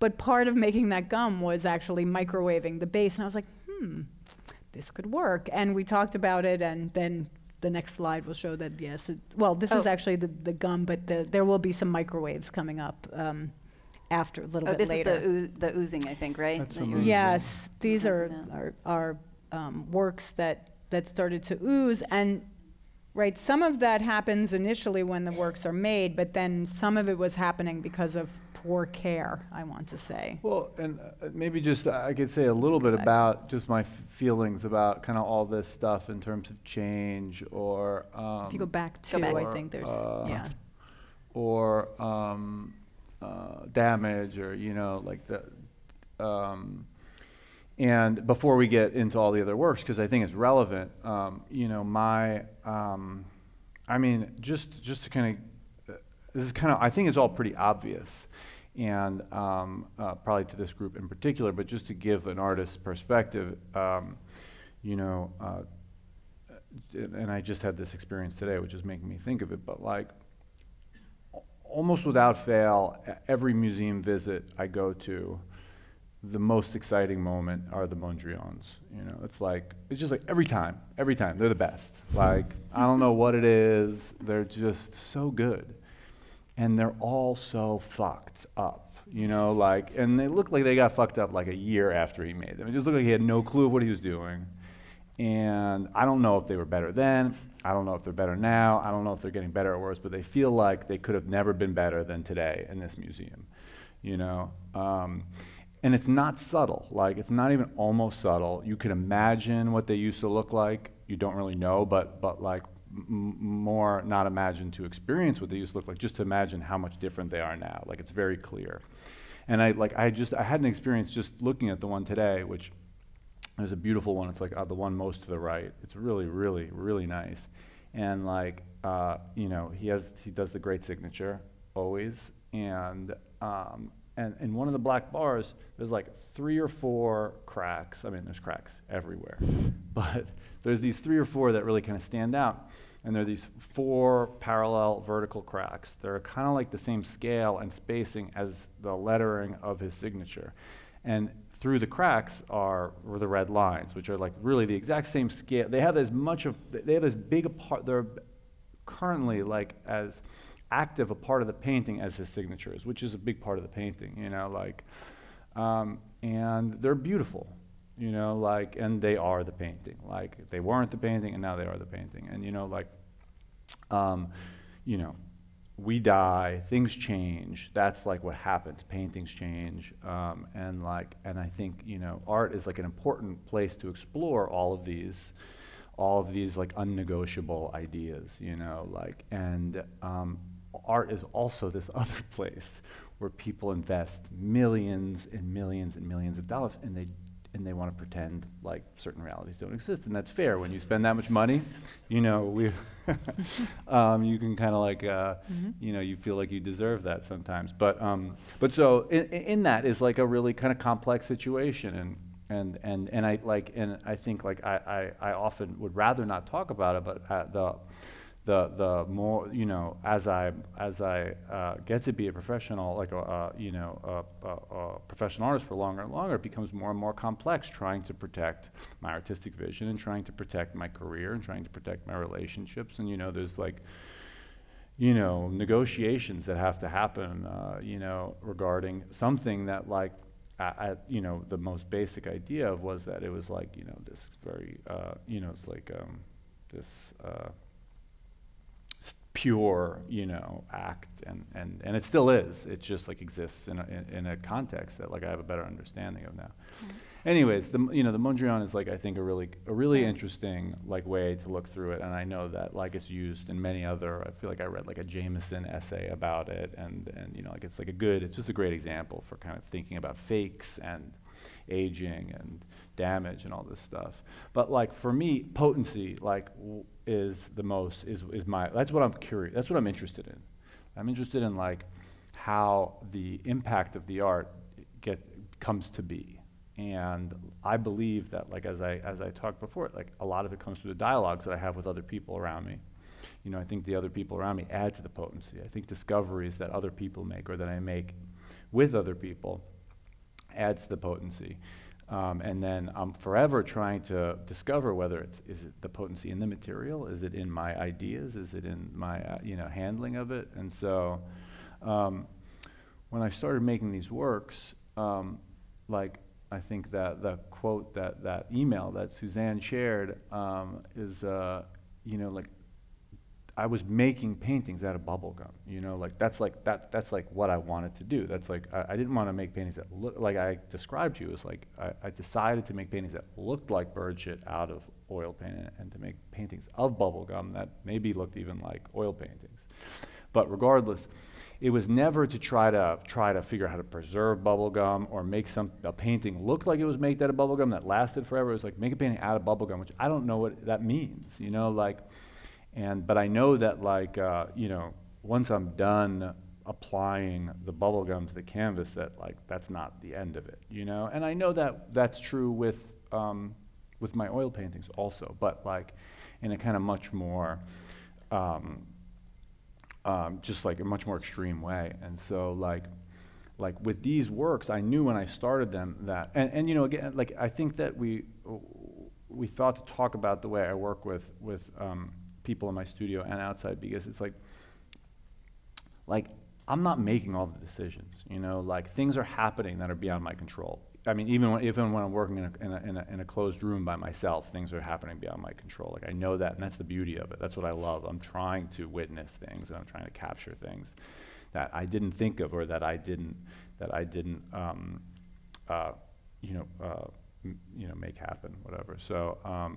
But part of making that gum was actually microwaving the base, and I was like, this could work. And we talked about it, and then the next slide will show that, yes, this is actually the gum, but there will be some microwaves coming up. After a little bit later. This is the oozing, I think, right? Yes, these are works that started to ooze, and right, some of that happens initially when the works are made, but then some of it was happening because of poor care, I want to say. Well, and maybe just I could say a little bit about just my feelings about kind of all this stuff in terms of change, or if you go back to, I think there's damage, or, you know, like the, and before we get into all the other works, because I think it's relevant, you know, my, I mean, just to kind of, this is kind of, I think it's all pretty obvious, and probably to this group in particular, but just to give an artist's perspective, you know, and I just had this experience today, which is making me think of it, but like, almost without fail, every museum visit I go to, the most exciting moment are the Mondrians. You know, it's like, it's just like every time, they're the best. Like, I don't know what it is, they're just so good. And they're all so fucked up, you know, like, and they look like they got fucked up like a year after he made them. It just looked like he had no clue what he was doing. And I don't know if they were better then, I don't know if they're better now, I don't know if they're getting better or worse, but they feel like they could have never been better than today in this museum, you know? And it's not subtle, like it's not even almost subtle. You can imagine what they used to look like, you don't really know, but like more not imagine to experience what they used to look like, just to imagine how much different they are now, like it's very clear. And I had an experience just looking at the one today, which there's a beautiful one, it's like the one most to the right. It's really, really, really nice. And like, you know, he does the great signature, always. And in one of the black bars, there's like 3 or 4 cracks. I mean, there's cracks everywhere. But there's these 3 or 4 that really kind of stand out. And there are these 4 parallel vertical cracks. They're kind of like the same scale and spacing as the lettering of his signature. And through the cracks are the red lines, which are like really the exact same scale. They have as much of, they have as big a part, they're currently like as active a part of the painting as his signature is, which is a big part of the painting, you know, like, and they're beautiful, you know, like, and they are the painting. Like, they weren't the painting, and now they are the painting. And, you know, like, you know, we die, things change. That's like what happens. Paintings change, and I think, you know, art is like an important place to explore all of these like unnegotiable ideas, you know, like, and art is also this other place where people invest millions and millions and millions of dollars, and they want to pretend like certain realities don't exist, and that's fair. When you spend that much money, you know, we you can kind of like you know, you feel like you deserve that sometimes. But so in that is like a really kind of complex situation, and I like, and I think like I often would rather not talk about it, but the more, you know, as I get to be a professional, like you know, a professional artist for longer and longer, it becomes more and more complex, trying to protect my artistic vision and trying to protect my career and trying to protect my relationships. And, you know, there's like, you know, negotiations that have to happen, you know, regarding something that, like, you know, the most basic idea of was that it was like, you know, this very, you know, it's like this pure, you know, act, and it still is. It just like exists in a context that like I have a better understanding of now. Mm-hmm. Anyways, you know, the Mondrian is like, I think, a really interesting like way to look through it, and I know that like it's used in many other. I feel like I read like a Jameson essay about it, and you know, like it's like it's just a great example for kind of thinking about fakes and aging and damage and all this stuff. But like for me, potency like is that's what I'm curious, that's what I'm interested in. I'm interested in like how the impact of the art comes to be. And I believe that like as I talked before, like a lot of it comes through the dialogues that I have with other people around me. You know, I think the other people around me add to the potency. I think discoveries that other people make or that I make with other people adds to the potency. And then I'm forever trying to discover whether is it the potency in the material, is it in my ideas, is it in my you know, handling of it. And so when I started making these works, like I think that the quote that email that Suzanne shared is you know, like I was making paintings out of bubble gum, you know, like that's like what I wanted to do. That's like I didn't want to make paintings that look like I described to you. It's like I decided to make paintings that looked like bird shit out of oil paint, and to make paintings of bubble gum that maybe looked even like oil paintings. But regardless, it was never to try to figure out how to preserve bubble gum or make a painting look like it was made out of bubble gum that lasted forever. It was like make a painting out of bubble gum, which I don't know what that means, you know, like. But I know that like, you know, once I'm done applying the bubble gum to the canvas, that like, that's not the end of it, you know? And I know that that's true with my oil paintings also, but like in a kind of much more, just like a much more extreme way. And so like with these works, I knew when I started them that, and you know, again, like I think that we thought to talk about the way I work with people in my studio and outside, because it's like I'm not making all the decisions, you know, like things are happening that are beyond my control. I mean, even when I'm working in a closed room by myself, things are happening beyond my control. Like I know that, and that's the beauty of it. That's what I love. I'm trying to witness things, and I'm trying to capture things that I didn't think of, or that I didn't you know, you know, make happen, whatever. So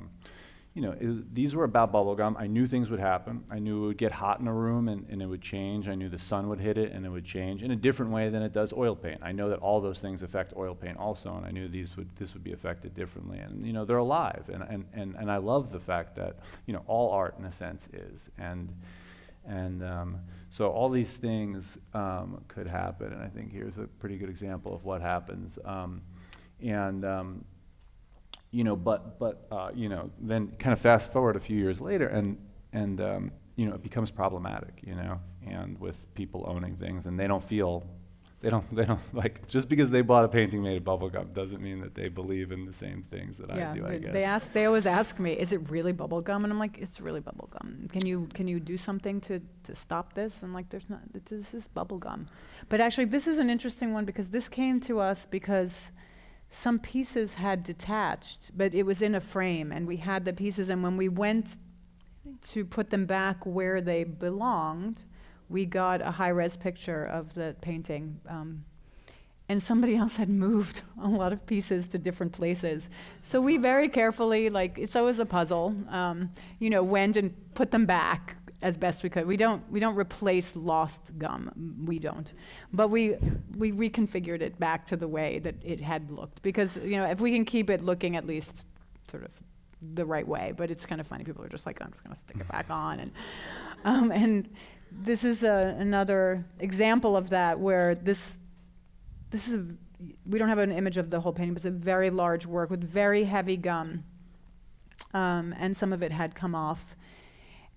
you know, these were about bubblegum. I knew things would happen. I knew it would get hot in a room and it would change. I knew the sun would hit it and it would change in a different way than it does oil paint. I know that all those things affect oil paint also, and I knew this would be affected differently. And you know, they're alive, and I love the fact that, you know, all art in a sense is. And so all these things could happen, and I think here's a pretty good example of what happens. You know, but you know, then kind of fast forward a few years later, and you know, it becomes problematic, you know, and with people owning things, and they don't like, just because they bought a painting made of bubblegum doesn't mean that they believe in the same things that I do, I guess. They always ask me, is it really bubblegum? And I'm like, it's really bubblegum. Can you do something to stop this? And like, there's not, this is bubblegum. But actually this is an interesting one, because this came to us because some pieces had detached, but it was in a frame, and we had the pieces, and when we went to put them back where they belonged, we got a high-res picture of the painting. And somebody else had moved a lot of pieces to different places. So we very carefully, like, it's always a puzzle, you know, went and put them back as best we could. We don't replace lost gum, we don't. But we reconfigured it back to the way that it had looked. Because, you know, if we can keep it looking at least sort of the right way, but it's kind of funny, people are just like, I'm just gonna stick it back on. And this is another example of that, where this is, we don't have an image of the whole painting, but it's a very large work with very heavy gum. And some of it had come off.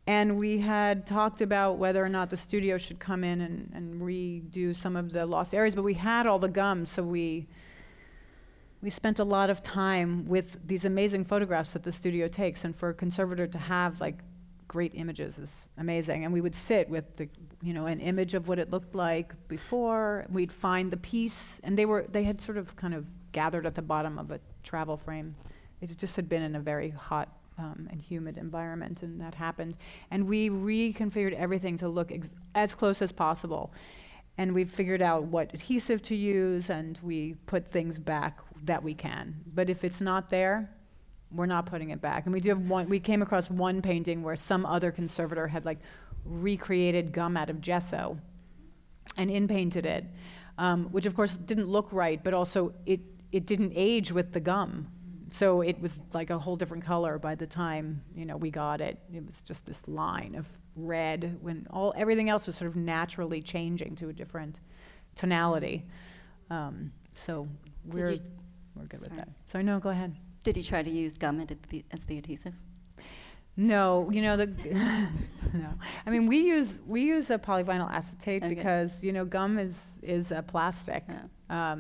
And we had talked about whether or not the studio should come in and redo some of the lost areas, but we had all the gum, so we spent a lot of time with these amazing photographs that the studio takes, and for a conservator to have like great images is amazing. And we would sit with the, you know, an image of what it looked like before. We'd find the piece, and they had sort of kind of gathered at the bottom of a travel frame. It just had been in a very hot and humid environment, and that happened. And we reconfigured everything to look as close as possible. And we figured out what adhesive to use, and we put things back that we can. But if it's not there, we're not putting it back. And we do have one, we came across one painting where some other conservator had like recreated gum out of gesso and in-painted it, which of course didn't look right, but also it didn't age with the gum. So it was like a whole different color by the time, you know, we got it. It was just this line of red when everything else was sort of naturally changing to a different tonality. So we're good with that. So no, go ahead. Did you try to use gum as the adhesive? No, you know, no. I mean, we use a polyvinyl acetate, okay, because, you know, gum is a plastic. Yeah.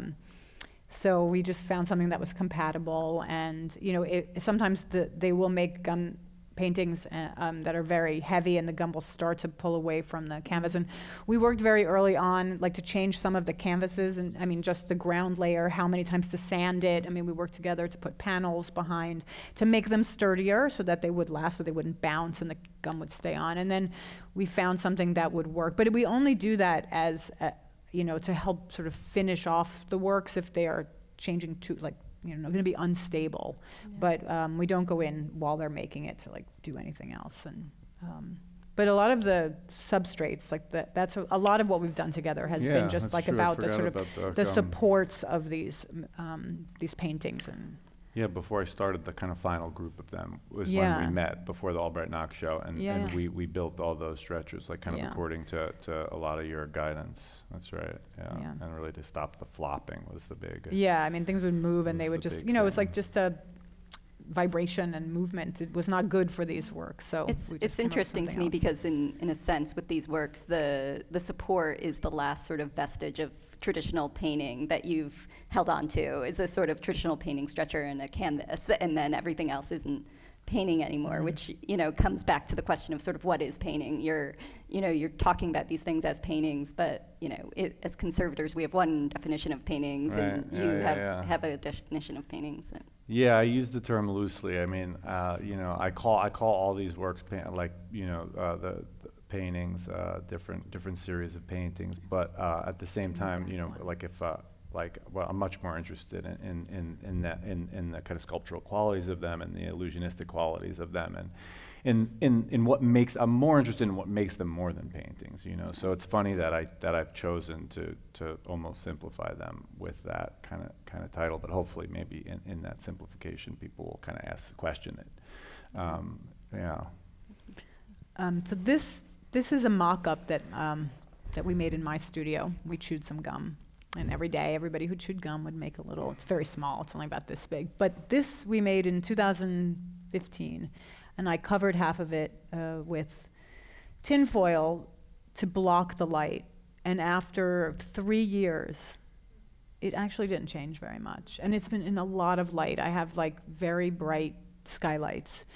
So we just found something that was compatible, and, you know, sometimes they will make gum paintings that are very heavy, and the gum will start to pull away from the canvas. And we worked very early on, like, to change some of the canvases, and I mean, just the ground layer, how many times to sand it. I mean, we worked together to put panels behind to make them sturdier so that they would last, so they wouldn't bounce and the gum would stay on. And then we found something that would work. But we only do that as, you know, to help sort of finish off the works if they are changing to, like, you know, going to be unstable. Yeah. But we don't go in while they're making it to like do anything else. And but a lot of the substrates, like that's a lot of what we've done together has been just like about the sort of the supports of these paintings. And yeah, before I started, the kind of final group of them was when we met before the Albright-Knox show, and we built all those stretchers, like kind of according to a lot of your guidance. That's right, yeah. And really to stop the flopping was the big. Yeah, I mean, things would move and they would just, you know, it's like just a vibration and movement. It was not good for these works, so. It's interesting to me because in a sense with these works, the support is the last sort of vestige of traditional painting that you've held on to, is a sort of traditional painting stretcher and a canvas, and then everything else isn't painting anymore, which, you know, comes back to the question of sort of what is painting. You're talking about these things as paintings, but, you know, as conservators we have one definition of paintings, right, and you have a definition of paintings. Yeah, I use the term loosely. I mean, you know, I call all these works like, you know, the paintings, different series of paintings, but at the same time, you know, like if well, I'm much more interested in the kind of sculptural qualities of them and the illusionistic qualities of them, and in what makes, I'm more interested in what makes them more than paintings, you know. So it's funny that I've chosen to almost simplify them with that kind of title, but hopefully maybe in that simplification, people will kind of ask the question that, yeah. So this is a mock-up that we made in my studio. We chewed some gum, and every day everybody who chewed gum would make a little. It's very small, it's only about this big. But this we made in 2015, and I covered half of it with tin foil to block the light. And after 3 years, it actually didn't change very much. And it's been in a lot of light. I have like very bright skylights.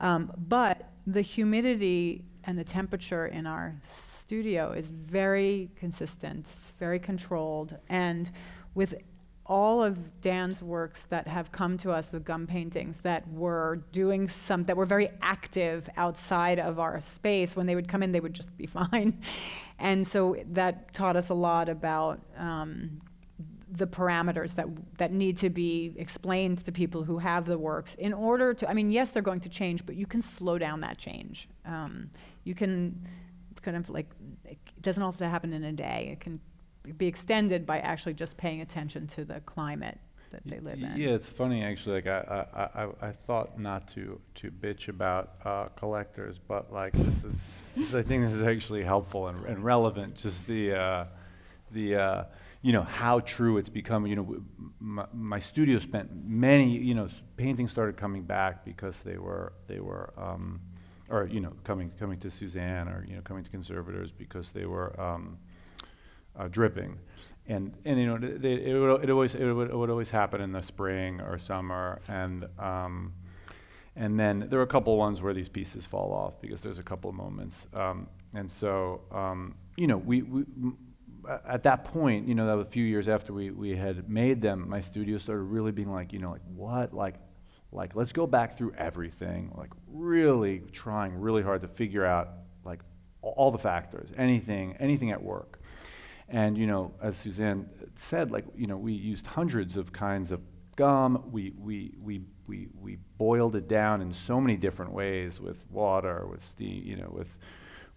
But the humidity and the temperature in our studio is very consistent, very controlled, and with all of Dan's works that have come to us, the gum paintings that were doing some, that were very active outside of our space, when they would come in, they would just be fine. And so that taught us a lot about the parameters that need to be explained to people who have the works in order to, I mean, yes, they're going to change, but you can slow down that change. You can kind of like, it doesn't all have to happen in a day. It can be extended by actually just paying attention to the climate that they live in. Yeah, it's funny actually, like I thought not to bitch about collectors, but like this is I think this is actually helpful and relevant, just the you know, how true it's become. You know, my studio spent many, you know, paintings started coming back because they were or, you know, coming to Suzanne, or, you know, coming to conservators because they were dripping, and you know, it would always happen in the spring or summer, and then there were a couple ones where these pieces fall off because there's a couple of moments, and so you know, we at that point, you know, that was a few years after we had made them, my studio started really being like, you know, like what, like let's go back through everything, like really trying really hard to figure out like all the factors, anything at work. And, you know, as Suzanne said, like, you know, we used hundreds of kinds of gum. We boiled it down in so many different ways, with water, with steam, you know,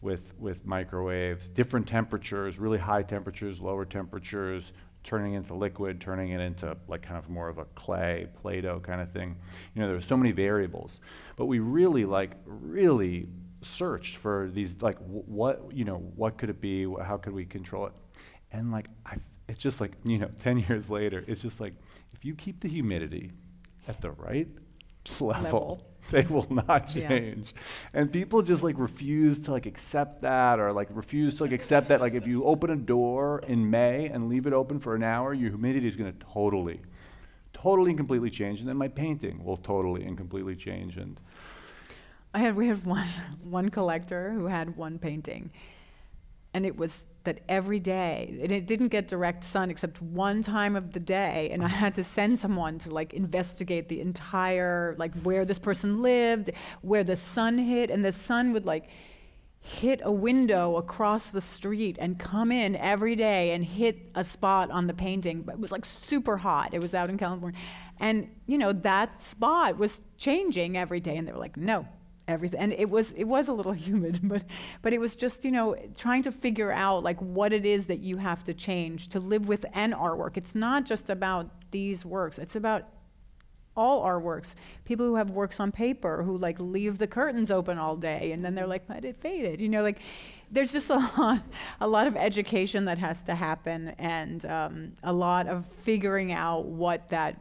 with microwaves, different temperatures, really high temperatures, lower temperatures, turning it into liquid, turning it into like kind of more of a clay, Play-Doh kind of thing. You know, there were so many variables, but we really really searched for these, like what, you know, what could it be? How could we control it? And like, it's just like, you know, 10 years later, it's just like, if you keep the humidity at the right level, they will not change. Yeah. And people just like refuse to like accept that, or like refuse to like accept that, like if you open a door in May and leave it open for an hour, your humidity is going to totally and completely change. And then my painting will totally and completely change. And we had one collector who had one painting, and it was that every day, and it didn't get direct sun except one time of the day, and I had to send someone to like investigate the entire, like where this person lived, where the sun hit, and the sun would like hit a window across the street and come in every day and hit a spot on the painting, but it was like super hot. It was out in California. And you know, that spot was changing every day, and they were like, no. Everything. And it was a little humid, but it was just, you know, trying to figure out like what it is that you have to change to live with an artwork. It's not just about these works, it's about all artworks. People who have works on paper, who like leave the curtains open all day and then they're like, but it faded, you know, like there's just a lot of education that has to happen, and a lot of figuring out what that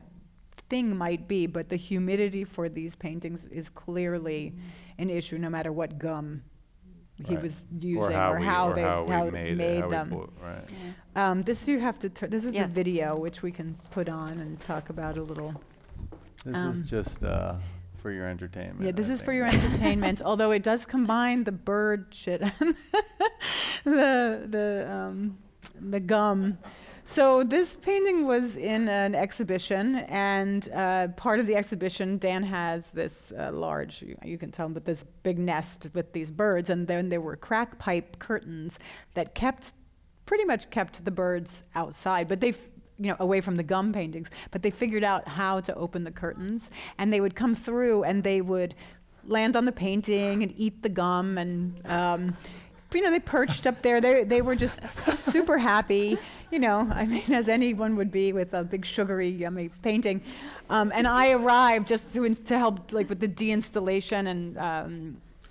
thing might be, but the humidity for these paintings is clearly an issue, no matter what gum he was using, or how they made them. Right. Yeah. This you have to. This is the video, which we can put on and talk about a little. This is just for your entertainment. Yeah, this is for your entertainment. Although it does combine the bird shit, and the gum. So this painting was in an exhibition, and part of the exhibition, Dan has this large, you can tell him, but this big nest with these birds, and then there were crack pipe curtains that pretty much kept the birds outside, but they, you know, away from the gum paintings, but they figured out how to open the curtains, and they would come through and they would land on the painting and eat the gum, and you know, they perched up there. They were just super happy, you know, I mean, as anyone would be with a big sugary, yummy painting. And I arrived just to help like with the deinstallation, and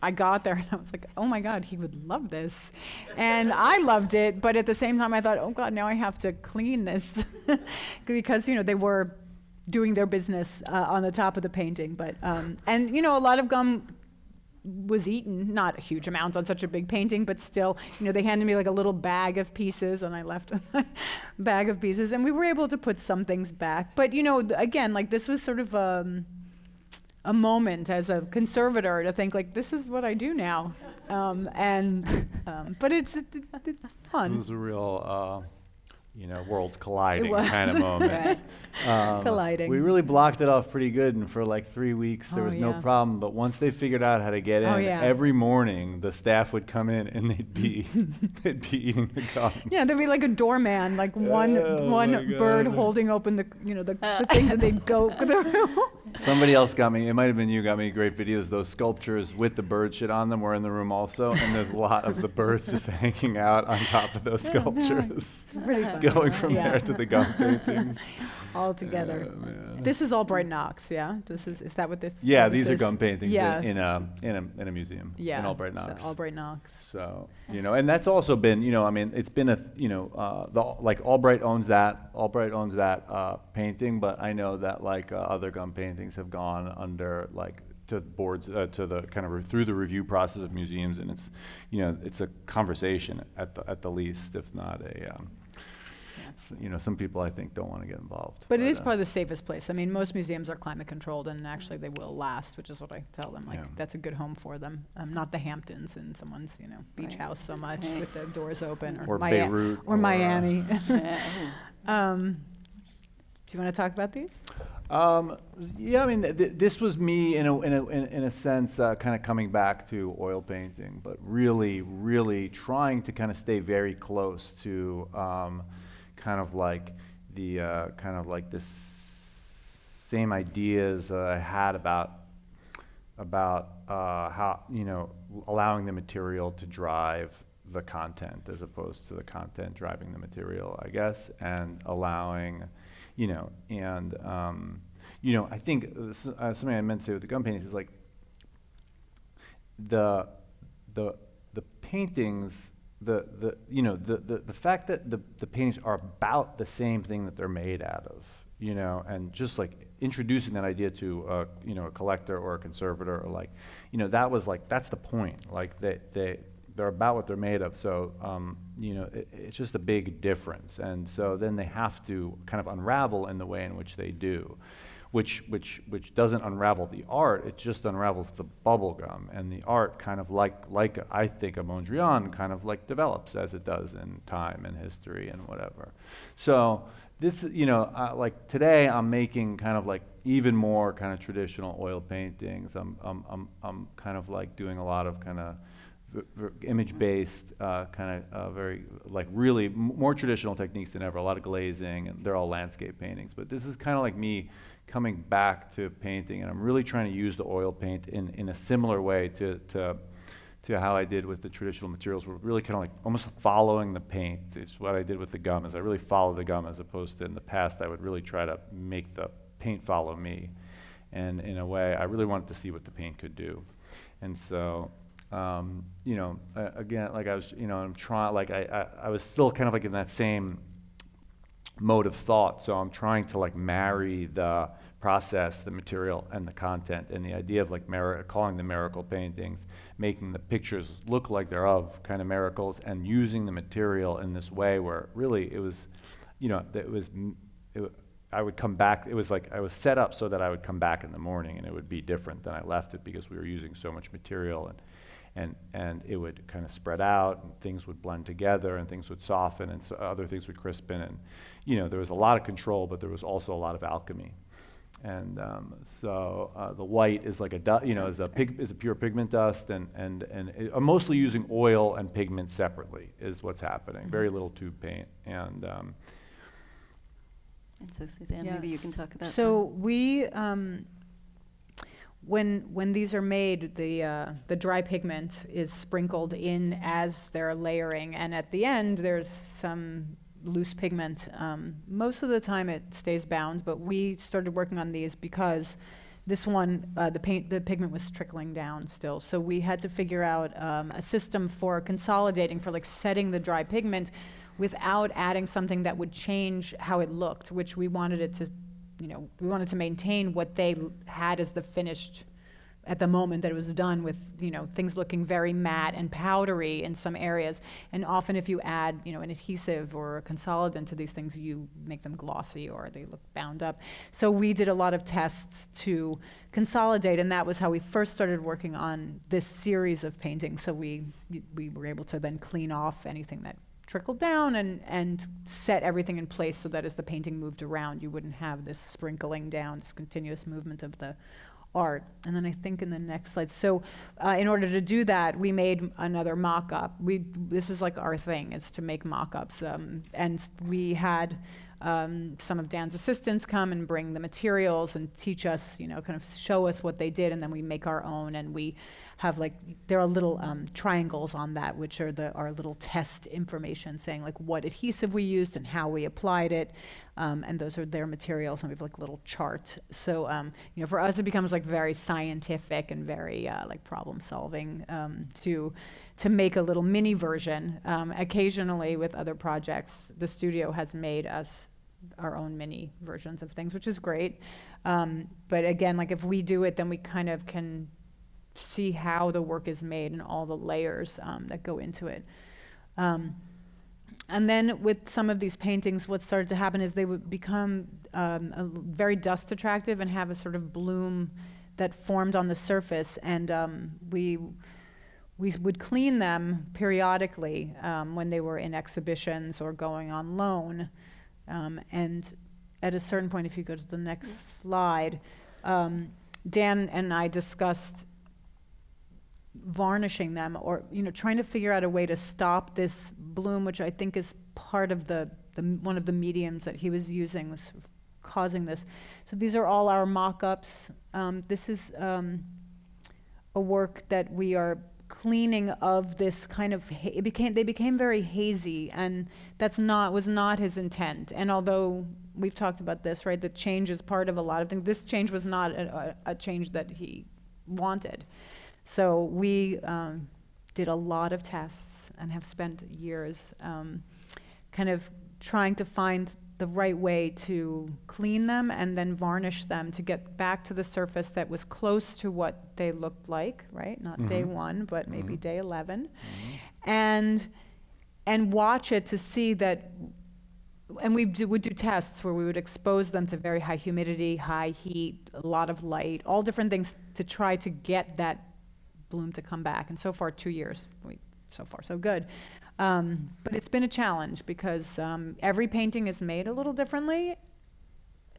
I got there and I was like, oh my God, he would love this. And I loved it, but at the same time I thought, oh God, now I have to clean this. Because, you know, they were doing their business on the top of the painting. But, and you know, a lot of gum was eaten, not a huge amount on such a big painting, but still, you know, they handed me like a little bag of pieces, and I left a bag of pieces, and we were able to put some things back. But, you know, again, like this was sort of a moment as a conservator to think like, this is what I do now. But it's fun. It was a real you know, worlds colliding kind of moment. Right. Colliding. We really blocked it off pretty good, and for like 3 weeks there was no problem. But once they figured out how to get in, every morning the staff would come in and they'd be eating the gum. Yeah, there'd be like a doorman, like one bird holding open the the things, and they'd go through. Somebody else got me. It might have been you got me great videos. Those sculptures with the bird shit on them were in the room also, and there's a lot of the birds just hanging out on top of those sculptures. It's pretty fun. Going from there to the gum paintings. All together. This is Albright-Knox, This is that what this? Yeah, these are gum paintings in a museum in Albright-Knox. So Albright-Knox. So and that's also been I mean, it's been a like Albright owns that painting, but I know that like other gum paintings have gone under like to boards to the kind of through the review process of museums, and it's it's a conversation at the least, if not a. Some people I think don't want to get involved. But it is probably the safest place. I mean, most museums are climate controlled, and actually they will last, which is what I tell them. Like that's a good home for them. Not the Hamptons and someone's beach house so much with the doors open, or Beirut or Miami. Do you want to talk about these? Yeah, I mean, this was me in a sense, kind of coming back to oil painting, but really, really trying to kind of stay very close to kind of like the this same ideas I had about how allowing the material to drive the content as opposed to the content driving the material, I guess, and allowing. I think something I meant to say with the gum paintings is like the paintings, the fact that the paintings are about the same thing that they're made out of, and just like introducing that idea to a collector or a conservator, or like that was like that's the point, like they're about what they're made of, so it's just a big difference, and so then they have to kind of unravel in the way in which they do, which doesn't unravel the art, it just unravels the bubblegum, and the art kind of like I think a Mondrian kind of like develops as it does in time and history and whatever. So this like today I'm making kind of like even more kind of traditional oil paintings. I'm kind of like doing a lot of kind of image-based, kind of very, like really more traditional techniques than ever, a lot of glazing, and they're all landscape paintings. But this is kind of like me coming back to painting, and I'm really trying to use the oil paint in a similar way to how I did with the traditional materials. We're really kind of like almost following the paint. It's what I did with the gum, is I really follow the gum as opposed to in the past I would really try to make the paint follow me. And in a way, I really wanted to see what the paint could do. And so, again, like I was, I'm trying, like I was still kind of like in that same mode of thought. So I'm trying to like marry the process, the material, and the content, and the idea of like calling them miracle paintings, making the pictures look like they're of kind of miracles, and using the material in this way where really it was, I would come back, it was like I was set up so that I would come back in the morning and it would be different than I left it, because we were using so much material, and it would kind of spread out, and things would blend together, and things would soften, and so other things would crispen, and there was a lot of control, but there was also a lot of alchemy. And the white is like a is a pure pigment dust, and mostly using oil and pigment separately is what's happening. Mm-hmm. Very little tube paint. And so Suzanne, maybe you can talk about that. So we. When these are made, the dry pigment is sprinkled in as they're layering, and at the end there's some loose pigment. Most of the time it stays bound, but we started working on these because this one, the pigment was trickling down still. So we had to figure out a system for consolidating, for like setting the dry pigment without adding something that would change how it looked, which we wanted it to. We wanted to maintain what they had as the finished at the moment that it was done, with things looking very matte and powdery in some areas. And often if you add an adhesive or a consolidant to these things, you make them glossy or they look bound up. So we did a lot of tests to consolidate, and that was how we first started working on this series of paintings. So we were able to then clean off anything that trickle down and set everything in place so that as the painting moved around, you wouldn't have this sprinkling down, this continuous movement of the art. And then I think in the next slide, so in order to do that, we made another mock-up. This is like our thing, is to make mock-ups. And we had some of Dan's assistants come and bring the materials and teach us, you know, kind of show us what they did, and then we make our own. And we have like, there are little triangles on that, which are our little test information saying like what adhesive we used and how we applied it. And those are their materials, and we have like little charts. So, you know, for us it becomes like very scientific and very like problem solving to make a little mini version. Occasionally with other projects, the studio has made us our own mini versions of things, which is great. But again, like if we do it, then we kind of can see how the work is made and all the layers that go into it. And then with some of these paintings, what started to happen is they would become very dust attractive and have a sort of bloom that formed on the surface. And we would clean them periodically when they were in exhibitions or going on loan. And at a certain point, if you go to the next slide, Dan and I discussed varnishing them, or you know, trying to figure out a way to stop this bloom, which I think is part of the one of the mediums that he was using was causing this. So these are all our mock-ups. This is a work that we are cleaning of this kind of. They became very hazy, and that's was not his intent. And although we've talked about this, right, the change is part of a lot of things. This change was not a change that he wanted. So we did a lot of tests and have spent years kind of trying to find the right way to clean them and then varnish them to get back to the surface that was close to what they looked like, right? Not day one, but maybe day 11. And watch it to see that, and we would do tests where we would expose them to very high humidity, high heat, a lot of light, all different things to try to get that bloom to come back. And so far, 2 years, so far so good. But it's been a challenge because every painting is made a little differently.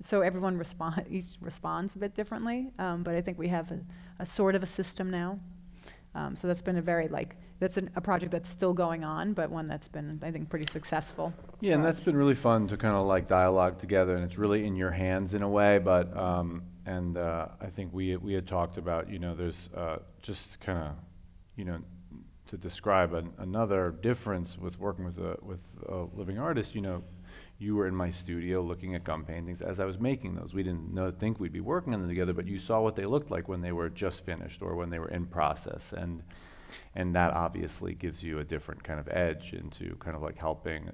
So everyone each responds a bit differently. But I think we have a sort of a system now. So that's been a very like, that's a project that's still going on, but one that's been, I think, pretty successful. Yeah, and that's been really fun to kind of like dialogue together, and it's really in your hands in a way, but, I think we had talked about, you know, there's just kind of, you know, to describe another difference with working with a living artist, you know, you were in my studio looking at gum paintings as I was making those. We didn't think we'd be working on them together, but you saw what they looked like when they were just finished or when they were in process. And that obviously gives you a different kind of edge into kind of like helping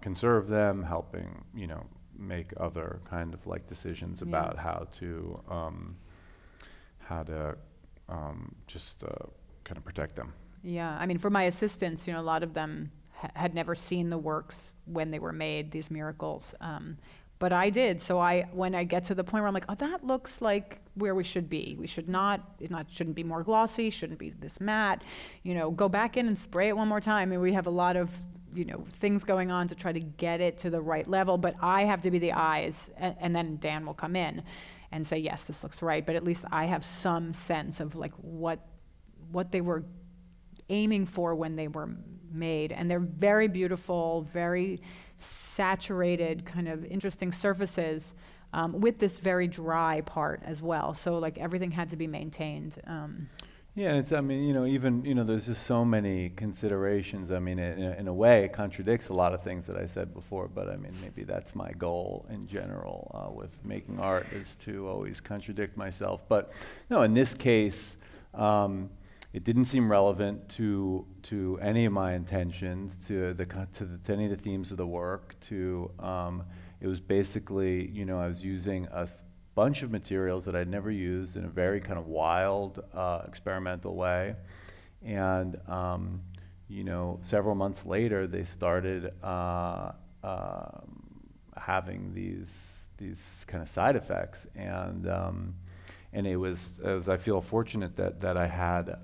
conserve them, helping, you know, make other kind of like decisions about how to just kind of protect them. Yeah, I mean, for my assistants, you know, a lot of them had never seen the works when they were made, these miracles. But I did, so when I get to the point where I'm like, oh, that looks like where we should be. We should not, shouldn't be more glossy, shouldn't be this matte, you know, go back in and spray it one more time. And we have a lot of, you know, things going on to try to get it to the right level, but I have to be the eyes, and then Dan will come in and say, yes, this looks right, but at least I have some sense of like what they were aiming for when they were made. And they're very beautiful, very saturated, kind of interesting surfaces with this very dry part as well. So like everything had to be maintained. Yeah, it's, I mean, you know, even, you know, there's just so many considerations. I mean, in a way, it contradicts a lot of things that I said before, but I mean, maybe that's my goal in general with making art, is to always contradict myself. But no, in this case, it didn't seem relevant to any of my intentions, to any of the themes of the work. It was basically, you know, I was using a bunch of materials that I'd never used in a very kind of wild, experimental way. And, you know, several months later, they started having these kind of side effects. And it was, I feel fortunate that I had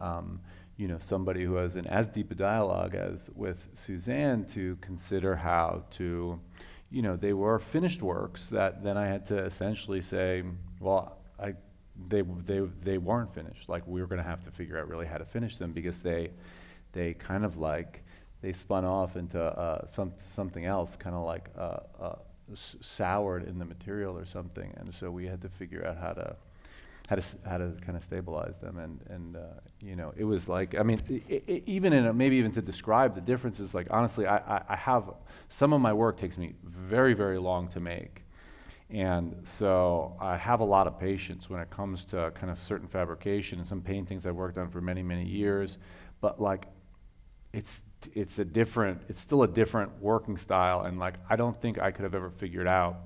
you know, somebody who has an as deep a dialogue as with Suzanne to consider how to, you know, they were finished works that then I had to essentially say, well, they weren't finished. Like, we were going to have to figure out really how to finish them, because they kind of like, they spun off into something else, kind of like soured in the material or something. And so we had to figure out how to kind of stabilize them, and you know, it was like, I mean, even in a, maybe even to describe the differences, like, honestly, I have, some of my work takes me very, very long to make, and so I have a lot of patience when it comes to kind of certain fabrication, and some paintings I worked on for many, many years, but like, it's a different, it's still a different working style, and like, I don't think I could have ever figured out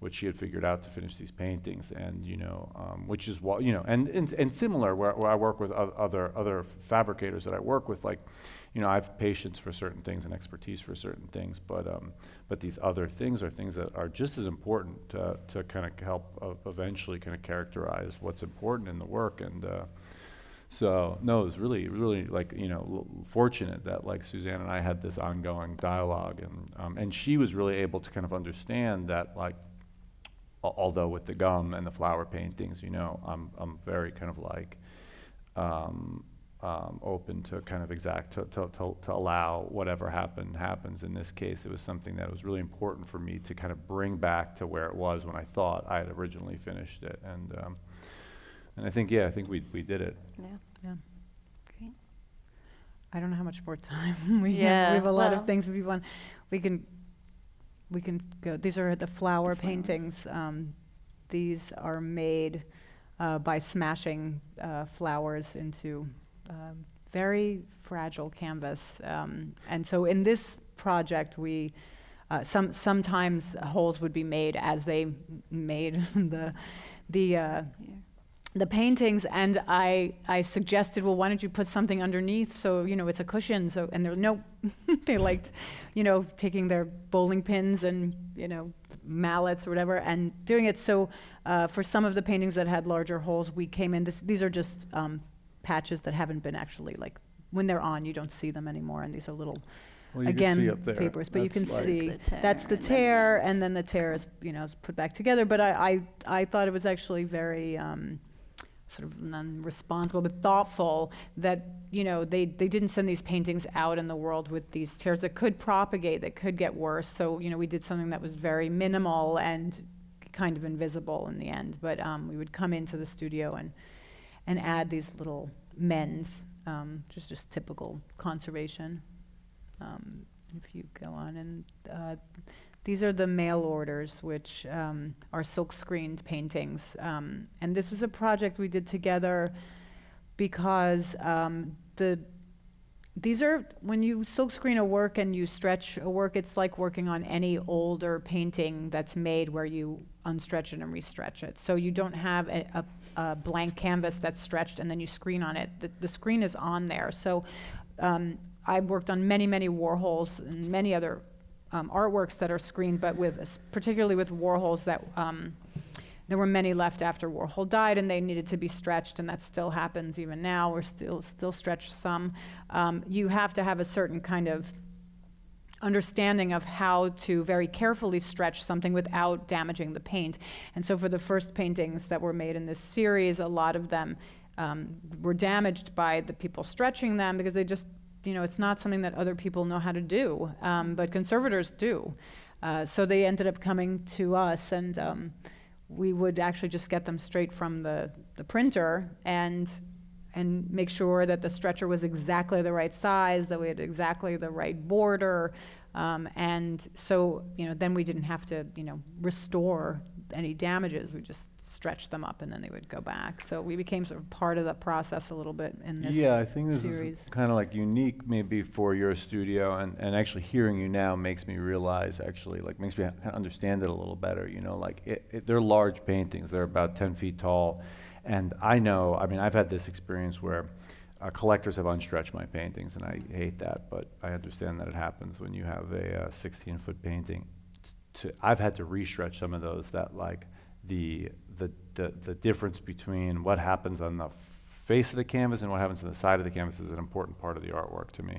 what she had figured out to finish these paintings, and you know, which is what, you know, and similar where I work with other fabricators that I work with, like, you know, I have patience for certain things and expertise for certain things, but these other things are things that are just as important to kind of help eventually kind of characterize what's important in the work, and so no, it was really, really like, you know, fortunate that like Suzanne and I had this ongoing dialogue, and she was really able to kind of understand that, like, although with the gum and the flower paintings, you know, I'm very kind of like open to kind of exact, to allow whatever happens. In this case, it was something that was really important for me to kind of bring back to where it was when I thought I had originally finished it, and I think, yeah, I think we did it. Yeah, yeah. Great. I don't know how much more time we have. We have a lot of things we can go. These are the flower paintings. These are made by smashing flowers into very fragile canvas. And so in this project, we sometimes holes would be made as they made the paintings, and I suggested, well, why don't you put something underneath, so, you know, it's a cushion, so, and they're, no, they liked, you know, taking their bowling pins and, you know, mallets or whatever, and doing it, so for some of the paintings that had larger holes, we came in, these are just patches that haven't been actually, like, when they're on, you don't see them anymore, and these are little, well, again, papers, but you can see, that's the tear, and then the tear is, you know, put back together, but I thought it was actually very, sort of non-responsible, but thoughtful, that, you know, they didn't send these paintings out in the world with these tears that could propagate, that could get worse. So, you know, we did something that was very minimal and kind of invisible in the end. But we would come into the studio and add these little mends, just typical conservation. If you go on, and these are the mail orders, which are silk-screened paintings. And this was a project we did together because these are, when you silk-screen a work and you stretch a work, it's like working on any older painting that's made where you unstretch it and restretch it. So you don't have a blank canvas that's stretched and then you screen on it. The screen is on there. So I've worked on many, many Warhols and many other artworks that are screened, but particularly with Warhols, that there were many left after Warhol died, and they needed to be stretched, and that still happens even now. We're still stretched some. You have to have a certain kind of understanding of how to very carefully stretch something without damaging the paint. And so for the first paintings that were made in this series, a lot of them were damaged by the people stretching them, because they just, you know, it's not something that other people know how to do, but conservators do. So they ended up coming to us, and we would actually just get them straight from the printer and make sure that the stretcher was exactly the right size, that we had exactly the right border. And so, you know, then we didn't have to, you know, restore any damages. We just stretched them up, and then they would go back. So we became sort of part of the process a little bit in this series. Yeah, I think this is kind of like unique, maybe for your studio, and actually hearing you now makes me realize, actually, like, makes me understand it a little better. You know, like, they're large paintings. They're about 10 feet tall, and I know, I mean, I've had this experience where collectors have unstretched my paintings, and I hate that, but I understand that it happens when you have a 16-foot painting. I've had to restretch some of those, that like the difference between what happens on the face of the canvas and what happens on the side of the canvas is an important part of the artwork to me.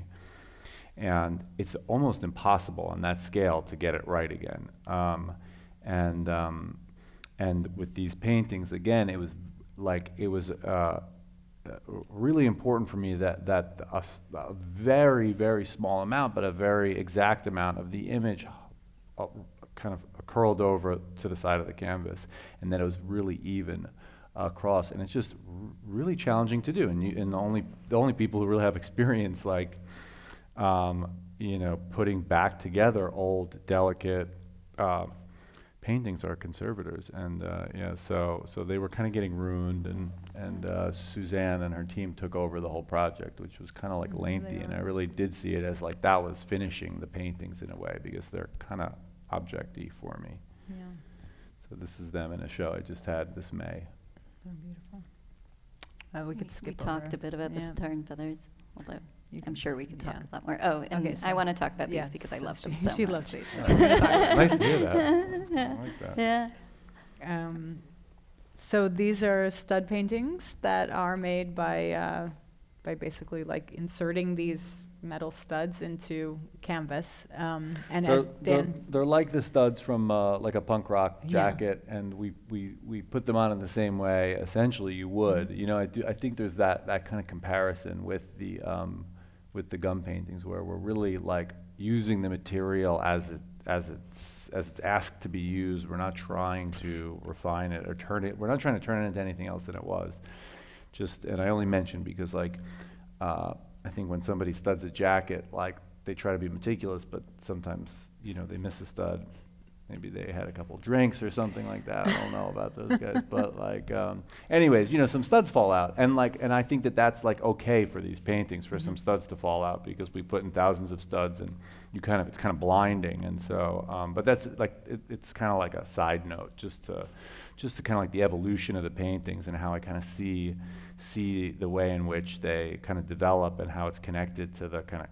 And it's almost impossible on that scale to get it right again. And with these paintings, again, it was like, it was really important for me that, a very, very small amount, but a very exact amount of the image kind of curled over to the side of the canvas, and that it was really even across. And it's just really challenging to do. And, the only people who really have experience, like, you know, putting back together old, delicate paintings are conservators, and yeah, so they were kind of getting ruined, and Suzanne and her team took over the whole project, which was kind of like lengthy, and I really did see it as like that was finishing the paintings in a way, because they're kind of object-y for me. Yeah. So this is them in a show I just had this May. They're beautiful. We could skip. We talked a bit about the Star and Feathers, although. I'm sure we can talk a lot more. Oh, and okay, so I want to talk about these because I love them so much. She loves these. Nice to hear that. I like that. Yeah. So these are stud paintings that are made by basically like inserting these metal studs into canvas. And they're, as Dan, they're like the studs from like a punk rock jacket, and we put them on in the same way. Essentially, you would. You know, I think there's that kind of comparison with the gum paintings, where we're really like using the material as it's asked to be used. We're not trying to refine it or turn it. We're not trying to turn it into anything else than it was. Just, and I only mention because like I think when somebody studs a jacket, like they try to be meticulous, but sometimes you know they miss a stud. Maybe they had a couple drinks or something like that. I don't know about those guys, but like, anyways, you know, some studs fall out, and like, and I think that that's like okay for these paintings for some studs to fall out, because we put in thousands of studs, and you kind of, it's kind of blinding, and so, but that's like, it's kind of like a side note, just to kind of like the evolution of the paintings and how I kind of see the way in which they kind of develop and how it's connected to the kind of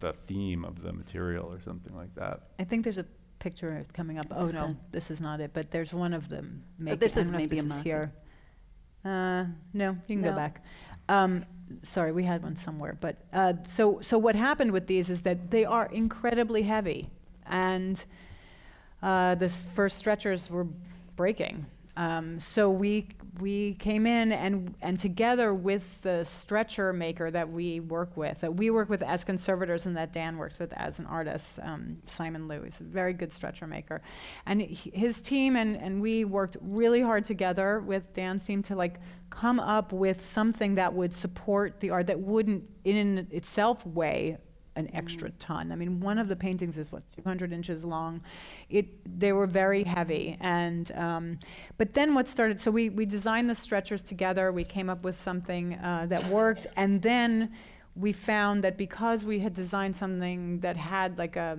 the theme of the material or something like that. I think there's a picture coming up. Oh no, this is not it. But there's one of them. This is maybe here. No, you can go back. Sorry, we had one somewhere. But so what happened with these is that they are incredibly heavy, and the first stretchers were breaking. So we came in and together with the stretcher maker that we work with as conservators and that Dan works with as an artist, Simon Liu, he's a very good stretcher maker. And his team and we worked really hard together with Dan's team to like come up with something that would support the art, that wouldn't in itself weigh an extra ton. I mean, one of the paintings is what, 200 inches long. They were very heavy, and but then what started? So we designed the stretchers together. We came up with something that worked, and then we found that because we had designed something that had like a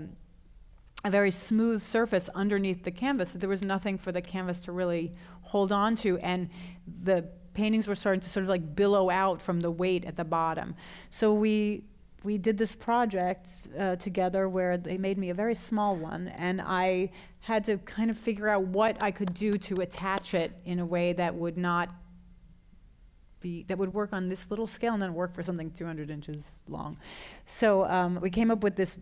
very smooth surface underneath the canvas, that there was nothing for the canvas to really hold on to, and the paintings were starting to sort of like billow out from the weight at the bottom. So we did this project together where they made me a very small one, and I had to kind of figure out what I could do to attach it in a way that would not be, that would work on this little scale and then work for something 200 inches long. So we came up with this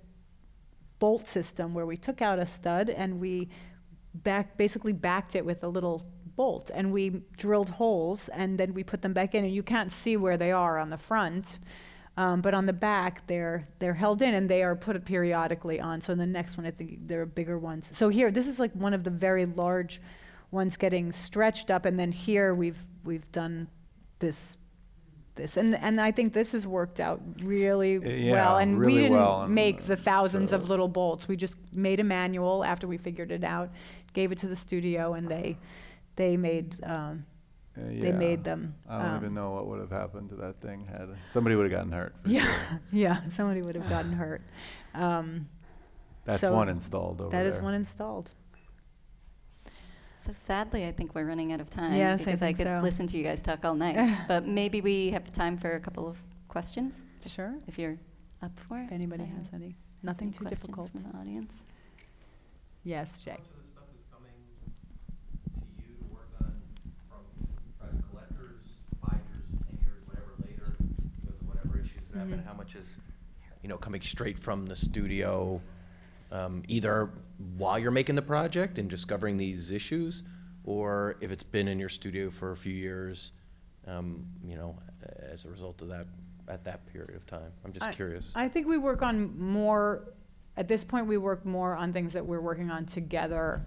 bolt system where we took out a stud and we basically backed it with a little bolt, and we drilled holes and then we put them back in, and you can't see where they are on the front. But on the back, they're held in, and they are put periodically on. So in the next one, I think there are bigger ones. So here, this is like one of the very large ones getting stretched up, and then here we've done this, and I think this has worked out really well. And really we didn't make the thousands of little bolts. We just made a manual after we figured it out, gave it to the studio, and they made. They made them. I don't even know what would have happened to that thing had somebody would have gotten hurt. Yeah, somebody would have gotten hurt. That's so one installed over there. That is one installed. So sadly, I think we're running out of time because I could listen to you guys talk all night. But maybe we have time for a couple of questions. Sure. If you're up for it. If anybody has any. Nothing too difficult. From the audience. Yes, Jake. up and how much is, you know, coming straight from the studio, either while you're making the project and discovering these issues, or if it's been in your studio for a few years, you know, as a result of that, at that period of time? I'm just curious. I think we work on more, at this point we work more on things that we're working on together.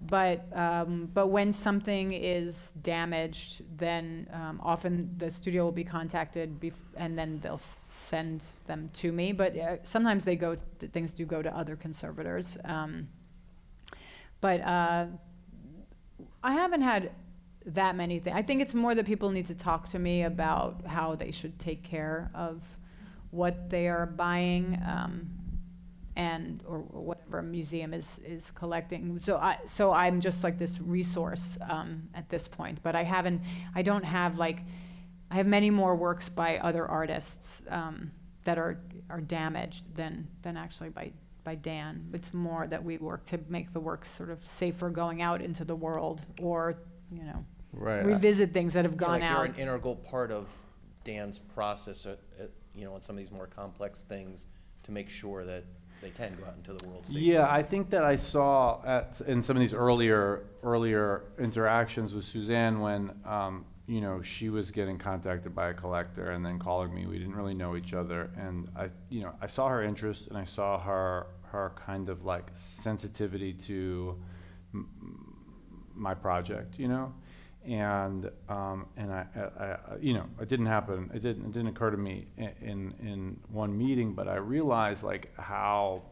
But when something is damaged, then often the studio will be contacted and then they'll send them to me. But sometimes they go, things do go to other conservators. But I haven't had that many things. I think it's more that people need to talk to me about how they should take care of what they are buying, and or whatever museum is collecting. So I'm just like this resource at this point. But I haven't. I don't have like. I have many more works by other artists that are damaged than actually by Dan. It's more that we work to make the works sort of safer going out into the world, or you know. Right. Revisit things that have gone out. You're an integral part of Dan's process, you know, on some of these more complex things, to make sure that they can go out into the world safely. Yeah, I think that I saw in some of these earlier interactions with Suzanne when you know, she was getting contacted by a collector and then calling me. We didn't really know each other, and I saw her interest, and I saw her kind of like sensitivity to my project, you know, and I you know, it didn't happen. It didn't occur to me in one meeting, but I realized like how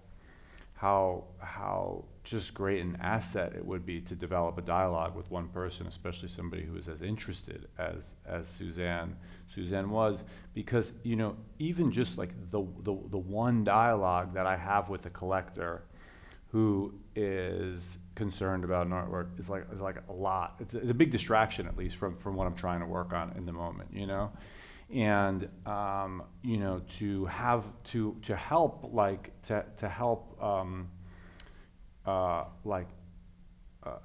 just great an asset it would be to develop a dialogue with one person, especially somebody who is as interested as Suzanne was, because you know, even just like the one dialogue that I have with a collector who is concerned about an artwork is like a lot. It's a big distraction, at least from what I'm trying to work on in the moment, you know. And you know, to help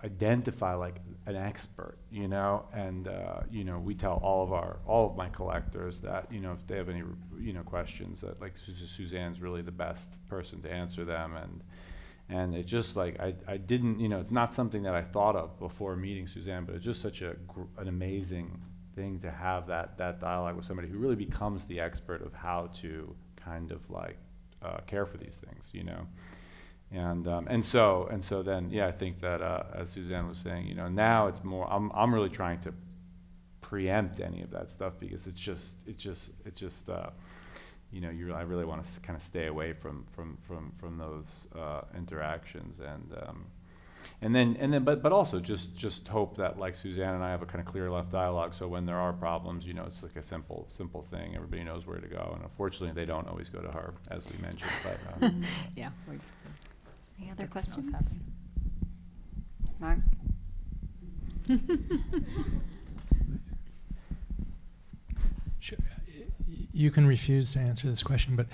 identify like an expert, you know. And you know, we tell all of my collectors that, you know, if they have any, you know, questions, that like Suzanne's really the best person to answer them. And it just like, I didn't, you know, it's not something that I thought of before meeting Suzanne, but it's just such an amazing thing to have that dialogue with somebody who really becomes the expert of how to kind of like care for these things, you know. And so then, yeah, I think that as Suzanne was saying, you know, now it's more, I'm really trying to preempt any of that stuff, because it's just you know, I really want to kind of stay away from those interactions, and then but also just hope that like Suzanne and I have a kind of clear left dialogue. So when there are problems, you know, it's like a simple thing. Everybody knows where to go, and unfortunately, they don't always go to her, as we mentioned. But yeah. Any other questions? Mark. Sure. You can refuse to answer this question, but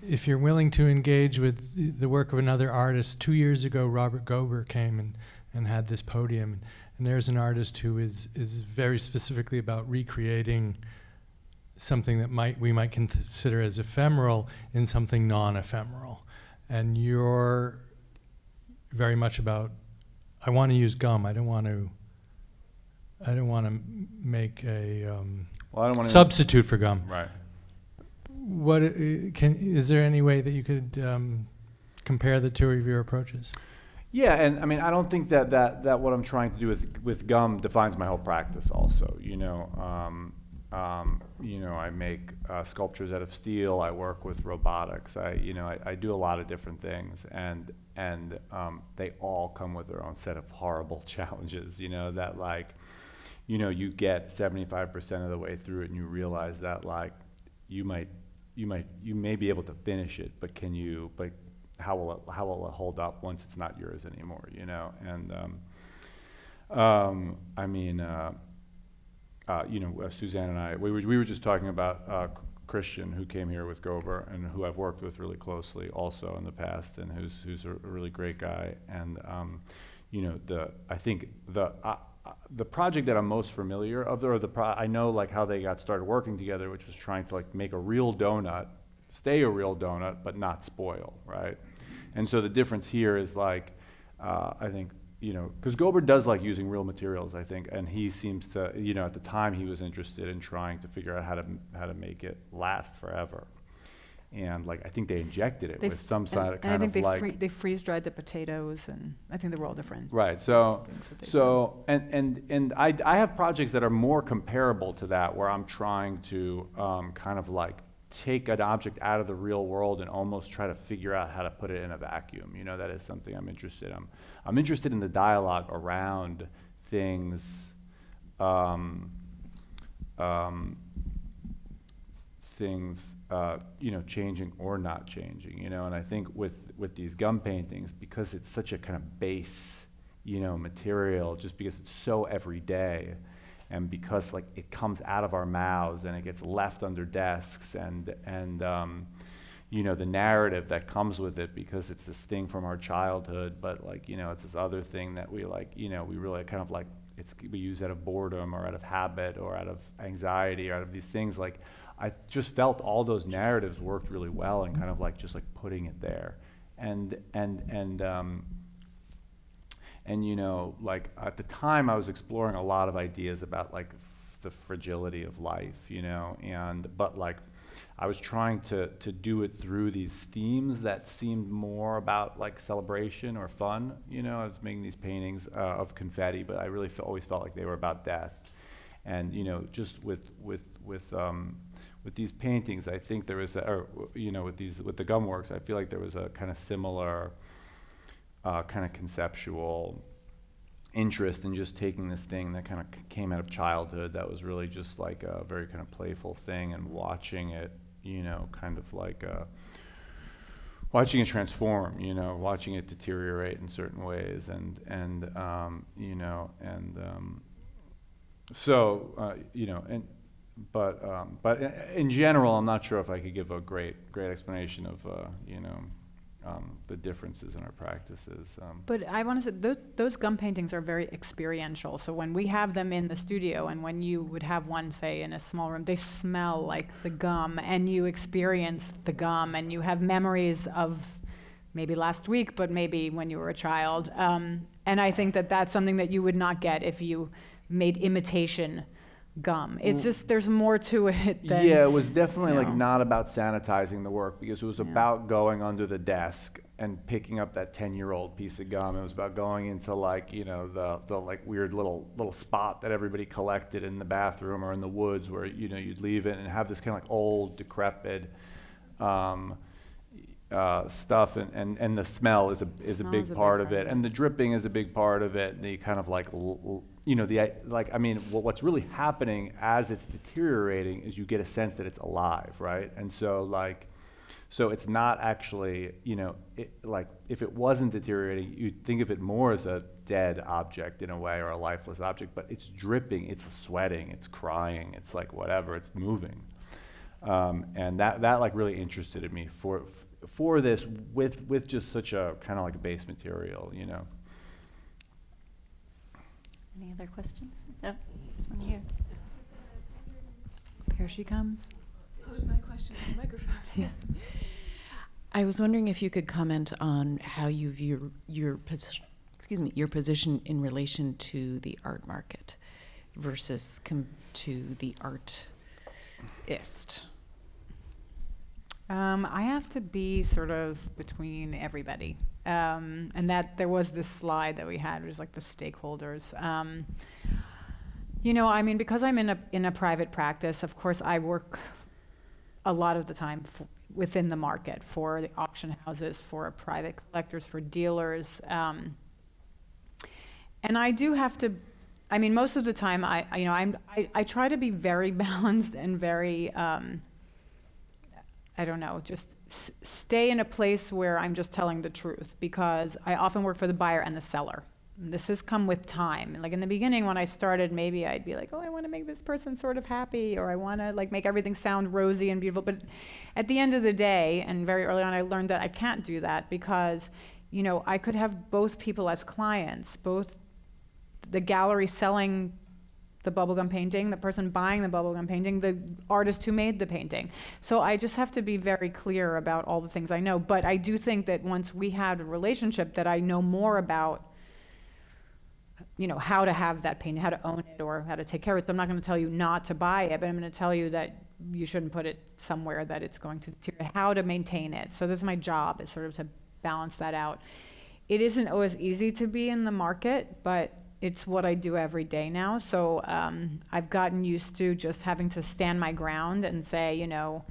if you're willing to engage with the work of another artist, 2 years ago Robert Gober came and had this podium, and there's an artist who is very specifically about recreating something that we might consider as ephemeral in something non-ephemeral. And you're very much about, I want to use gum, I don't want to make a substitute for gum. Right. What is there any way that you could compare the two of your approaches? Yeah, and I mean, I don't think that what I'm trying to do with gum defines my whole practice. Also, you know, I make sculptures out of steel. I work with robotics. I do a lot of different things, and they all come with their own set of horrible challenges. You know, that like. You know, you get 75% of the way through it, and you realize that like you may be able to finish it, but can you? But how will it hold up once it's not yours anymore? You know, and you know, Suzanne and I, we were just talking about Christian, who came here with Gober, and who I've worked with really closely also in the past, and who's a really great guy, and you know, I think the project that I'm most familiar of, or I know like how they got started working together, which was trying to like make a real donut, stay a real donut, but not spoil, right? And so the difference here is like, I think, you know, because Goldberg does like using real materials, I think, and he seems to, you know, at the time he was interested in trying to figure out how to make it last forever. And like, I think they injected it with some sort of kind of like. And I think they freeze dried the potatoes, and I think they were all different. Right. So I have projects that are more comparable to that, where I'm trying to kind of like take an object out of the real world and almost try to figure out how to put it in a vacuum. You know, that is something I'm interested in. I'm interested in the dialogue around things. You know, changing or not changing, you know, and I think with these gum paintings, because it's such a kind of base, you know, material, just because it's so everyday, and because like it comes out of our mouths and it gets left under desks, and you know, the narrative that comes with it, because it's this thing from our childhood, but like, you know, it's this other thing that we like, you know, we really kind of like, we use out of boredom or out of habit or out of anxiety or out of these things. Like, I just felt all those narratives worked really well, and kind of like just like putting it there, and you know, like at the time I was exploring a lot of ideas about like the fragility of life, you know, but like I was trying to do it through these themes that seemed more about like celebration or fun, you know. I was making these paintings of confetti, but I really always felt like they were about death, and you know, just with these paintings, I think there was, with the gum works, I feel like there was a kind of similar, kind of conceptual interest in just taking this thing that kind of came out of childhood, that was really just like a very kind of playful thing, and watching it, you know, kind of like watching it transform, you know, watching it deteriorate in certain ways, but in general, I'm not sure if I could give a great explanation of the differences in our practices. But I want to say those gum paintings are very experiential. So when we have them in the studio, and when you would have one, say, in a small room, they smell like the gum, and you experience the gum, and you have memories of maybe last week, but maybe when you were a child. And I think that that's something that you would not get if you made imitation gum. It's just, there's more to it than, yeah, it was definitely, you know, like not about sanitizing the work, because it was, yeah, about going under the desk and picking up that 10-year-old piece of gum. It was about going into like, you know, the like weird little spot that everybody collected in the bathroom or in the woods, where, you know, you'd leave it and have this kind of like old, decrepit stuff, and the smell is a big part of it, and the dripping is a big part of it. The kind of like, you know, what's really happening as it's deteriorating is you get a sense that it's alive, right? And so like, so it's not actually, you know, like if it wasn't deteriorating, you'd think of it more as a dead object in a way, or a lifeless object, but it's dripping, it's sweating, it's crying, it's like whatever, it's moving, and that like really interested me for this, with just such a kind of like a base material, you know. Any other questions? No, there's one here. Here she comes. Pose my question on the microphone. Yes. I was wondering if you could comment on how you view your position in relation to the art market versus to the artist. I have to be sort of between everybody. And that there was this slide that we had, which was like the stakeholders. You know, I mean, because I'm in a private practice, of course I work a lot of the time within the market, for the auction houses, for private collectors, for dealers. And I do have to, I mean, most of the time I try to be very balanced and very, I don't know, just stay in a place where I'm just telling the truth, because I often work for the buyer and the seller. And this has come with time. And like in the beginning when I started, maybe I'd be like, oh, I want to make this person sort of happy, or I want to like make everything sound rosy and beautiful. But at the end of the day, and very early on, I learned that I can't do that, because you know, I could have both people as clients, both the gallery selling the bubblegum painting, the person buying the bubblegum painting, the artist who made the painting. So I just have to be very clear about all the things I know. But I do think that once we had a relationship that I know more about, you know, how to have that painting, how to own it, or how to take care of it. So I'm not going to tell you not to buy it, but I'm going to tell you that you shouldn't put it somewhere that it's going to deteriorate, how to maintain it. So that's my job, is sort of to balance that out. It isn't always easy to be in the market, but it's what I do every day now. So I've gotten used to just having to stand my ground and say, you know,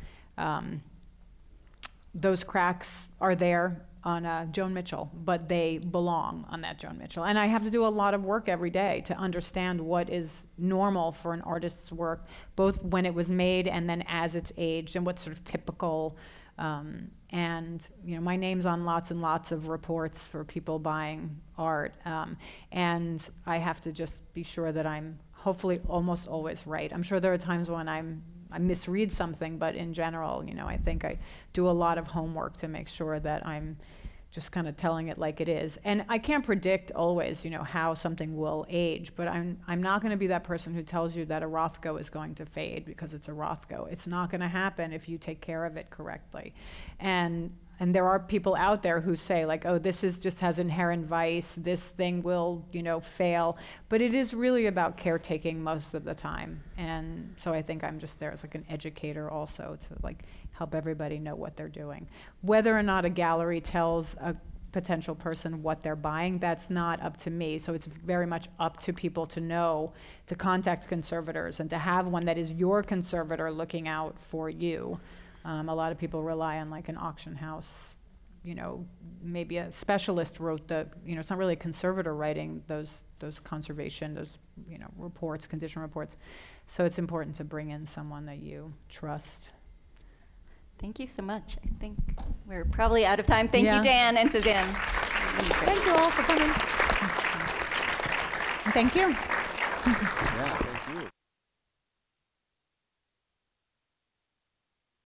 those cracks are there on Joan Mitchell, but they belong on that Joan Mitchell. And I have to do a lot of work every day to understand what is normal for an artist's work, both when it was made and then as it's aged, and what's sort of typical. And you know, my name's on lots and lots of reports for people buying art, and I have to just be sure that I'm hopefully almost always right. I'm sure there are times when I misread something, but in general, you know, I think I do a lot of homework to make sure that I'm just kind of telling it like it is. And I can't predict always, you know, how something will age, but I'm not going to be that person who tells you that a Rothko is going to fade because it's a Rothko. It's not going to happen if you take care of it correctly. And there are people out there who say, like, oh, this is just has inherent vice, this thing will, you know, fail. But it is really about caretaking most of the time. And so I think I'm just there as like an educator also to like help everybody know what they're doing. Whether or not a gallery tells a potential person what they're buying, that's not up to me. So it's very much up to people to know, to contact conservators and to have one that is your conservator looking out for you. A lot of people rely on like an auction house, you know, maybe a specialist wrote the, you know, it's not really a conservator writing those you know, reports, condition reports. So it's important to bring in someone that you trust. Thank you so much. I think we're probably out of time. Thank you, Dan and Suzanne. Thank you all for coming. Thank you. Yeah, thank you.